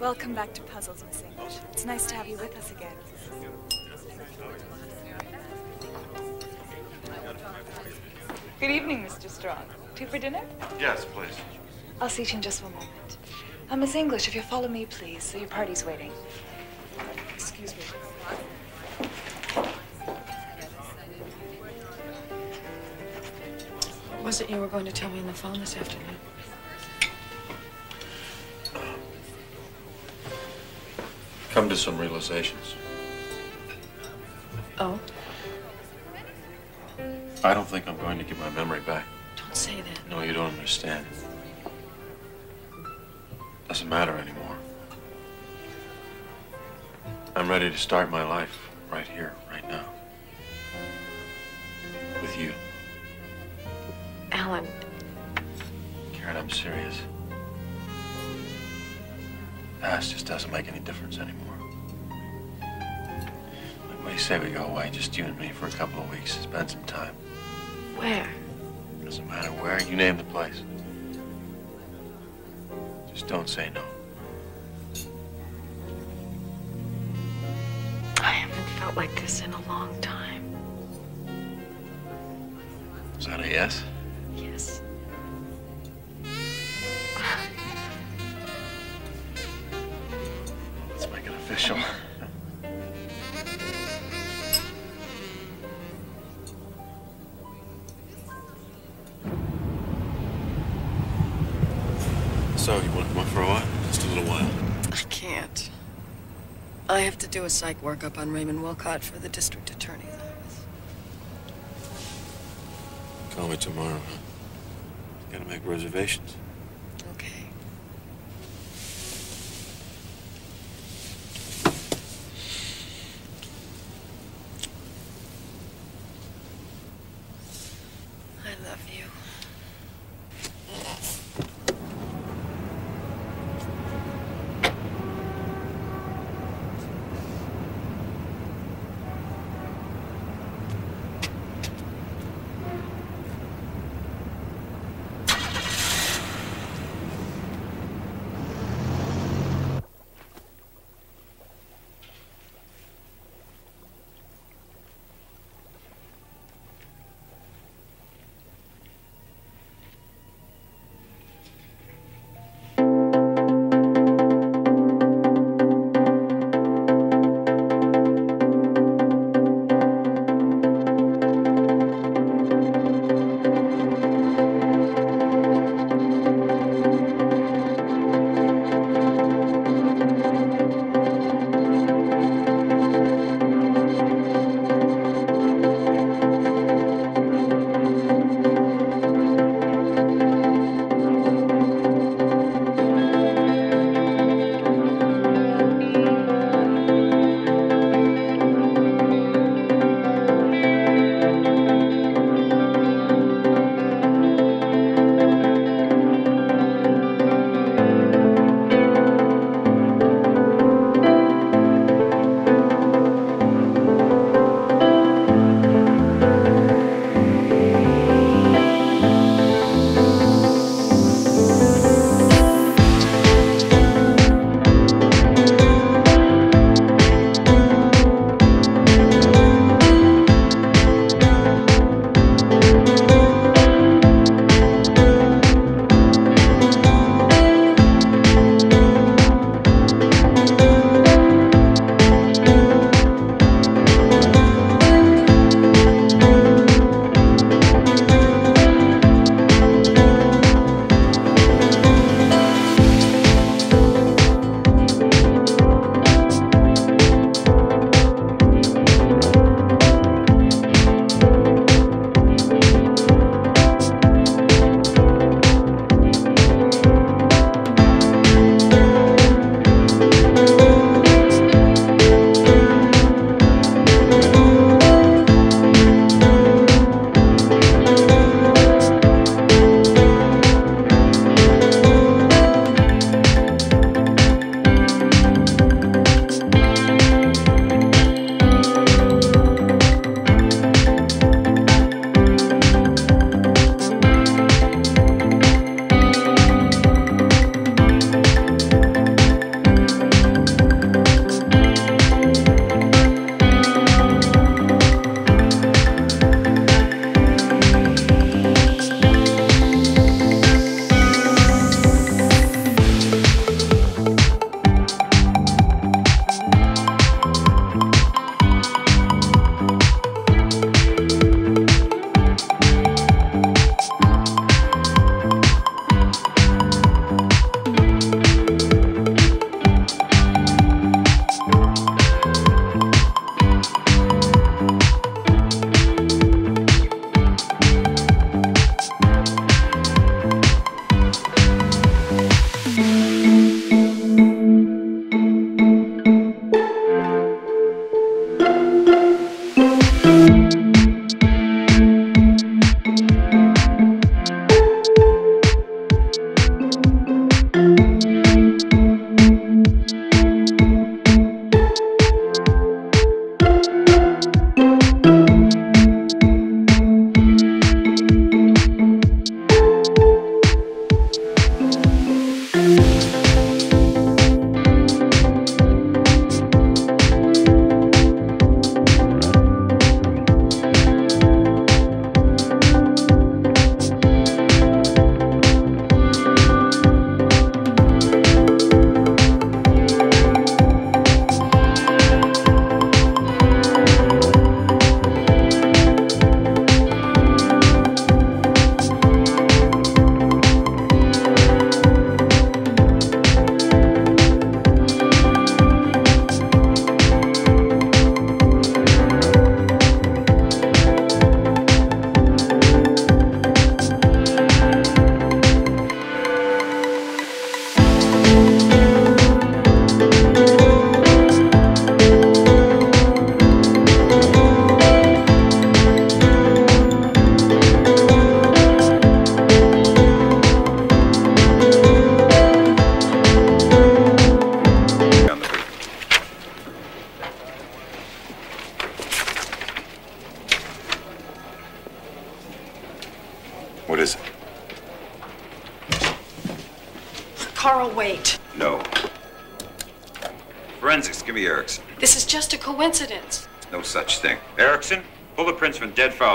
Welcome back to Puzzles, Miss English. It's nice to have you with us again. Good evening, Mister Strong. Two for dinner? Yes, please. I'll seat you in just one moment. Uh, Miss English, if you'll follow me, please. Your party's waiting. Excuse me. Was it you were going to tell me on the phone this afternoon? Come to some realizations. Oh? I don't think I'm going to get my memory back. Don't say that. No, you don't understand. Doesn't matter anymore. I'm ready to start my life right here, right now. With you. Alan. Karen, I'm serious. The past just doesn't make any difference anymore. Like we say, we go away, just you and me for a couple of weeks, spend some time. Where? Doesn't matter where, you name the place. Just don't say no. I haven't felt like this in a long time. Is that a yes? Yes. Official. So, you want to come up for a while? Just a little while. I can't. I have to do a psych workup on Raymond Wilcock for the district attorney's office. Call me tomorrow, huh? Gotta make reservations.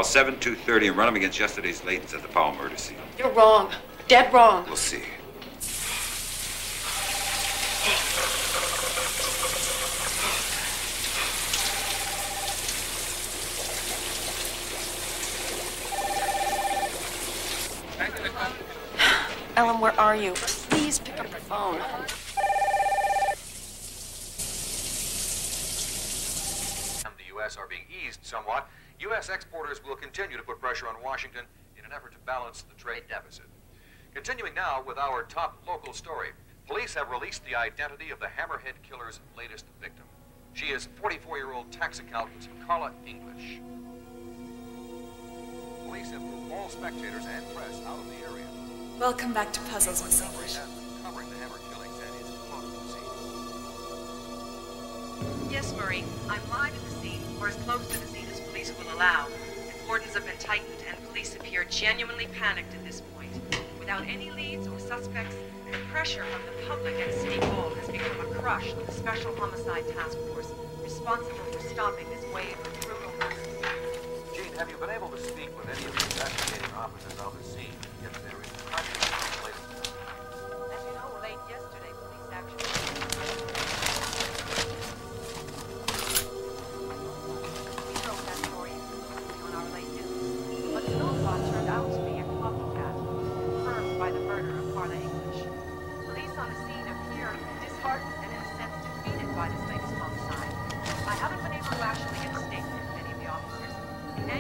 seven two thirty and run them against yesterday's latents at the Powell murder scene. You're wrong. Dead wrong. We'll see. Ellen, where are you? Please pick up the phone. The U S are being eased somewhat. U S exporters will continue to put pressure on Washington in an effort to balance the trade deficit. Continuing now with our top local story, police have released the identity of the Hammerhead killer's latest victim. She is forty-four-year-old tax accountant Carla English. Police have moved all spectators and press out of the area. Welcome back to Puzzles, Miss English. Covering the Hammer killings and is close to the scene. Yes, Marie, I'm live at the scene, or as close to the scene as police will allow. The cordons have been tightened and police appear genuinely panicked at this point. Without any leads or suspects, the pressure from the public and City Hall has become a crush on the Special Homicide Task Force responsible for stopping this wave of brutal murders. Gene, have you been able to speak with any of the investigating officers on the scene if there is pressure on the police? As you know, late yesterday, police actually...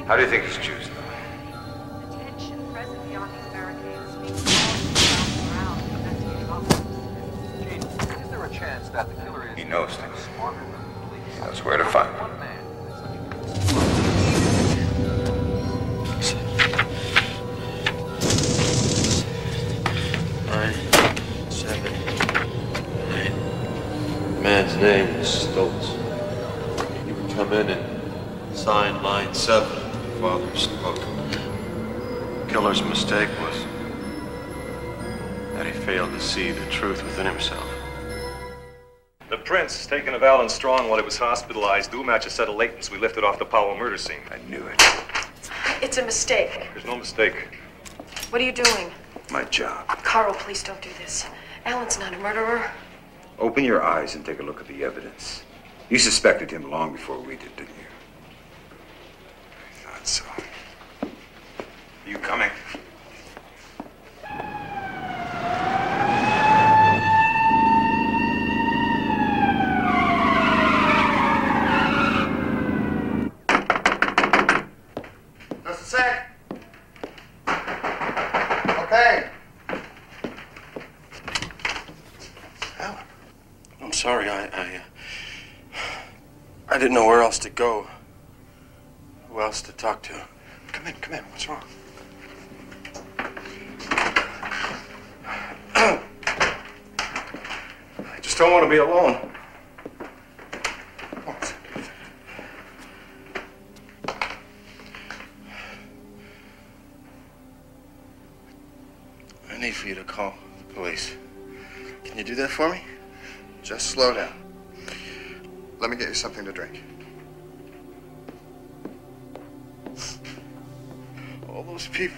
How do you think he's choosing them? The tension present beyond these barricades speaks to all the investigating officers. Gene, is there a chance that the killer is... He knows things. He knows where to find them. Nine, seven, nine. The man's name is Stoltz. He would come in and sign line seven. Father spoke. Killer's mistake was that he failed to see the truth within himself. The prints taken of Alan Strong while he was hospitalized do match a set of latents we lifted off the Powell murder scene. I knew it. It's a mistake. There's no mistake. What are you doing? My job. Carl, please don't do this. Alan's not a murderer. Open your eyes and take a look at the evidence. You suspected him long before we did, didn't you? So, are you coming? Just a sec. Okay. Alan, I'm sorry. I I, uh, I didn't know where else to go. Who else to talk to? Come in, come in. What's wrong? I just don't want to be alone. I need for you to call the police. Can you do that for me? Just slow down. Let me get you something to drink. All those people.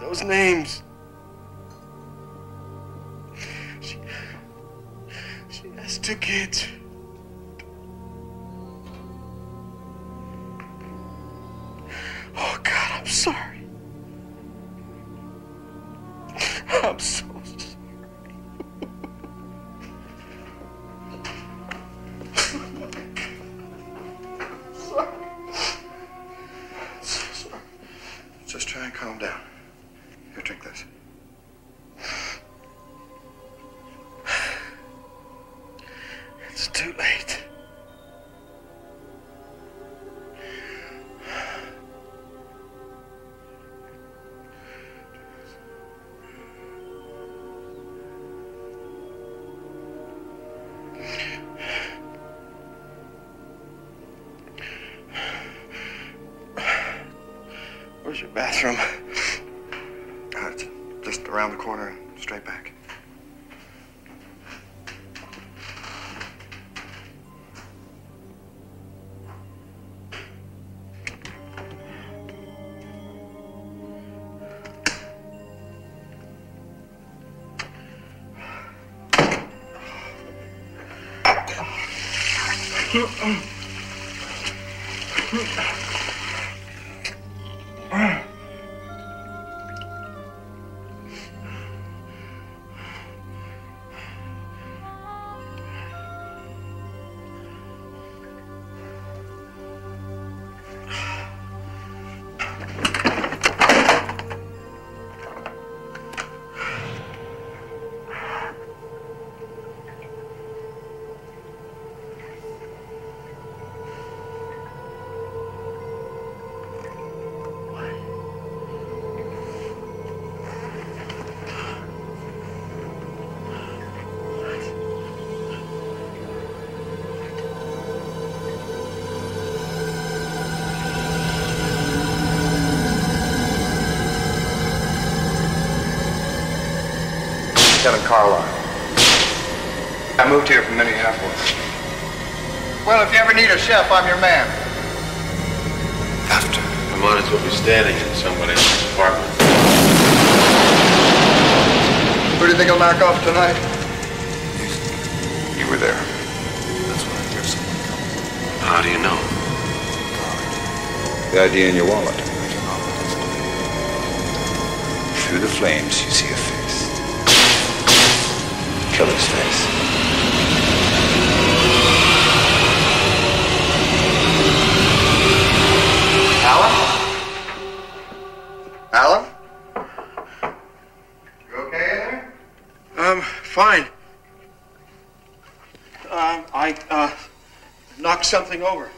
Those names. She, she has two kids. Oh, God, I'm sorry. I'm so sorry. Calm down. Here, drink this. It's too late. Where's your bathroom? Uh, it's just around the corner and straight back. Kevin Carlisle. I moved here from Minneapolis. Well, if you ever need a chef, I'm your man. After. I might as well be standing in somebody else's apartment. Who do you think will knock off tonight? You, you were there. That's when I hear someone coming. How do you know? The I D in your wallet. Through the flames, you see a face. Killer's face. Alan? Alan? You okay in there? Um, fine. Um, I, uh, knocked something over.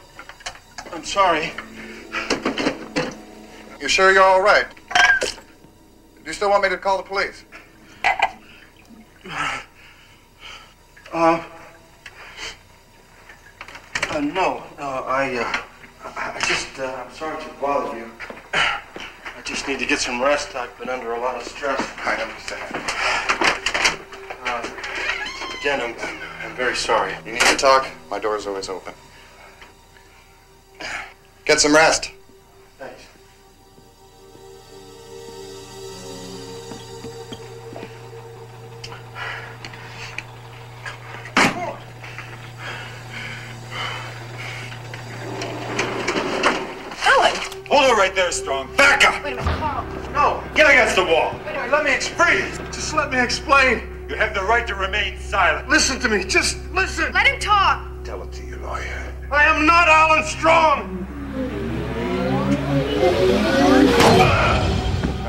I'm sorry. You sure you're all right? Do you still want me to call the police? Uh, uh, no, no, I, uh, I just, uh, I'm sorry to bother you. I just need to get some rest. I've been under a lot of stress. I understand. Uh, again, I'm, I'm very sorry. You need to talk? My door is always open. Get some rest. Thanks. Right there, Strong. Back up! Wait a minute, Carl. No, get against the wall. Wait a minute, let me explain. Just let me explain. You have the right to remain silent. Listen to me, just listen. Let him talk. Tell it to your lawyer. I am not Alan Strong. No,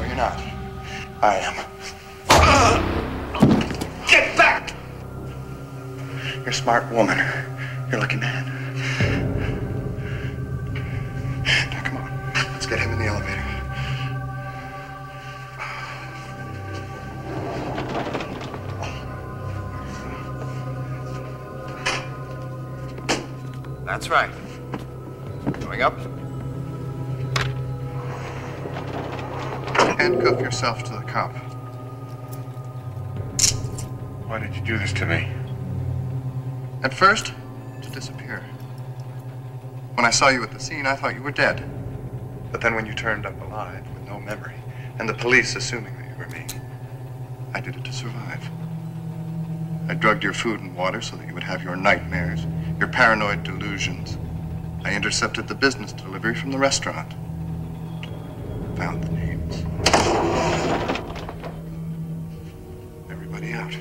you're not. I am. Get back! You're a smart woman. You're a lucky man. That's right. Going up. Handcuff yourself to the cop. Why did you do this to me? At first, to disappear. When I saw you at the scene, I thought you were dead. But then when you turned up alive with no memory, and the police assuming that you were me, I did it to survive. I drugged your food and water so that you would have your nightmares, your paranoid delusions. I intercepted the business delivery from the restaurant. Found the names. Everybody out.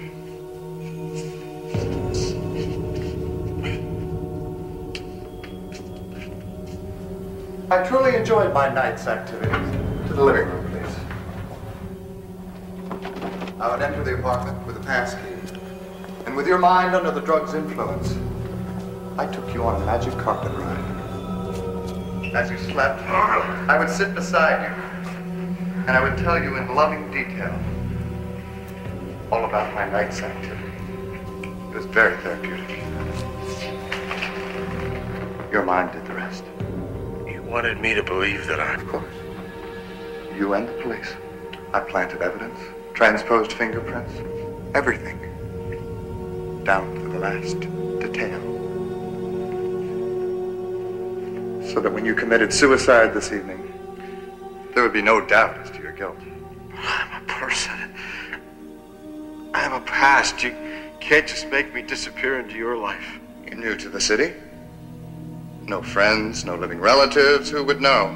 I truly enjoyed my night's activities. To the living room, please. I would enter the apartment with a pass key. And with your mind under the drug's influence, I took you on a magic carpet ride. As you slept, I would sit beside you, and I would tell you in loving detail all about my night's activity. It was very therapeutic. Your mind did the rest. You wanted me to believe that I... Of course. You and the police. I planted evidence, transposed fingerprints, everything. Down to the last detail. So that when you committed suicide this evening, there would be no doubt as to your guilt. I'm a person. I have a past. You can't just make me disappear into your life. You're new to the city. No friends, no living relatives. Who would know?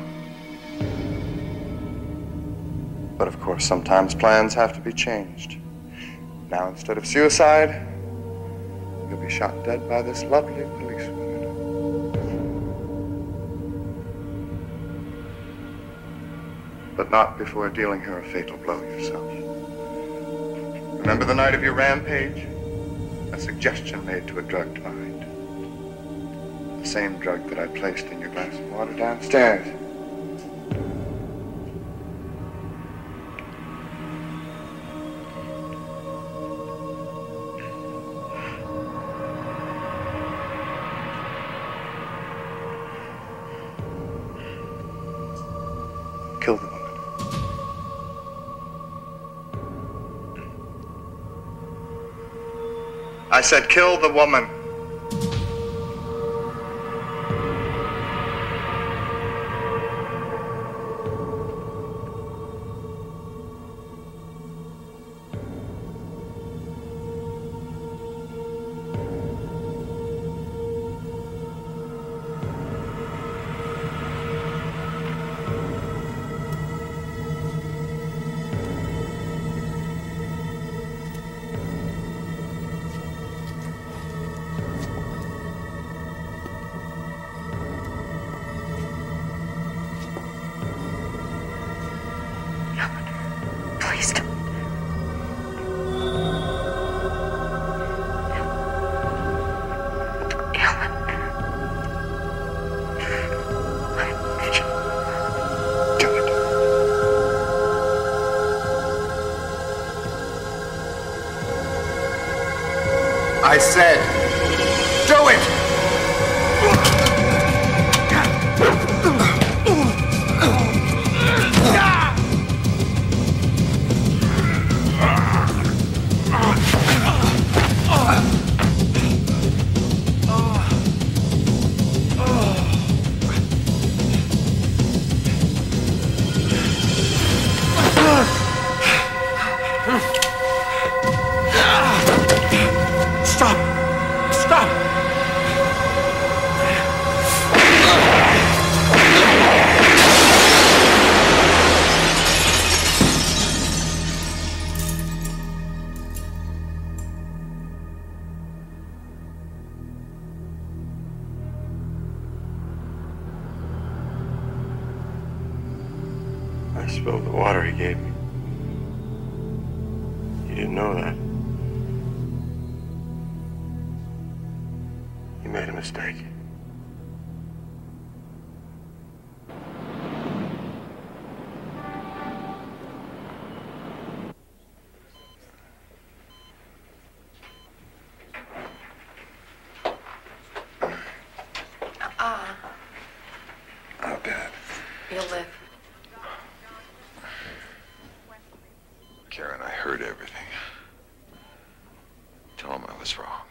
But of course, sometimes plans have to be changed. Now, instead of suicide, you'll be shot dead by this lovely policeman. But not before dealing her a fatal blow yourself. Remember the night of your rampage? A suggestion made to a drugged mind. The same drug that I placed in your glass of water downstairs. Kill the woman. I said, kill the woman. I said, do it! Ah. How bad? You'll live. Karen, I heard everything. Tell him I was wrong.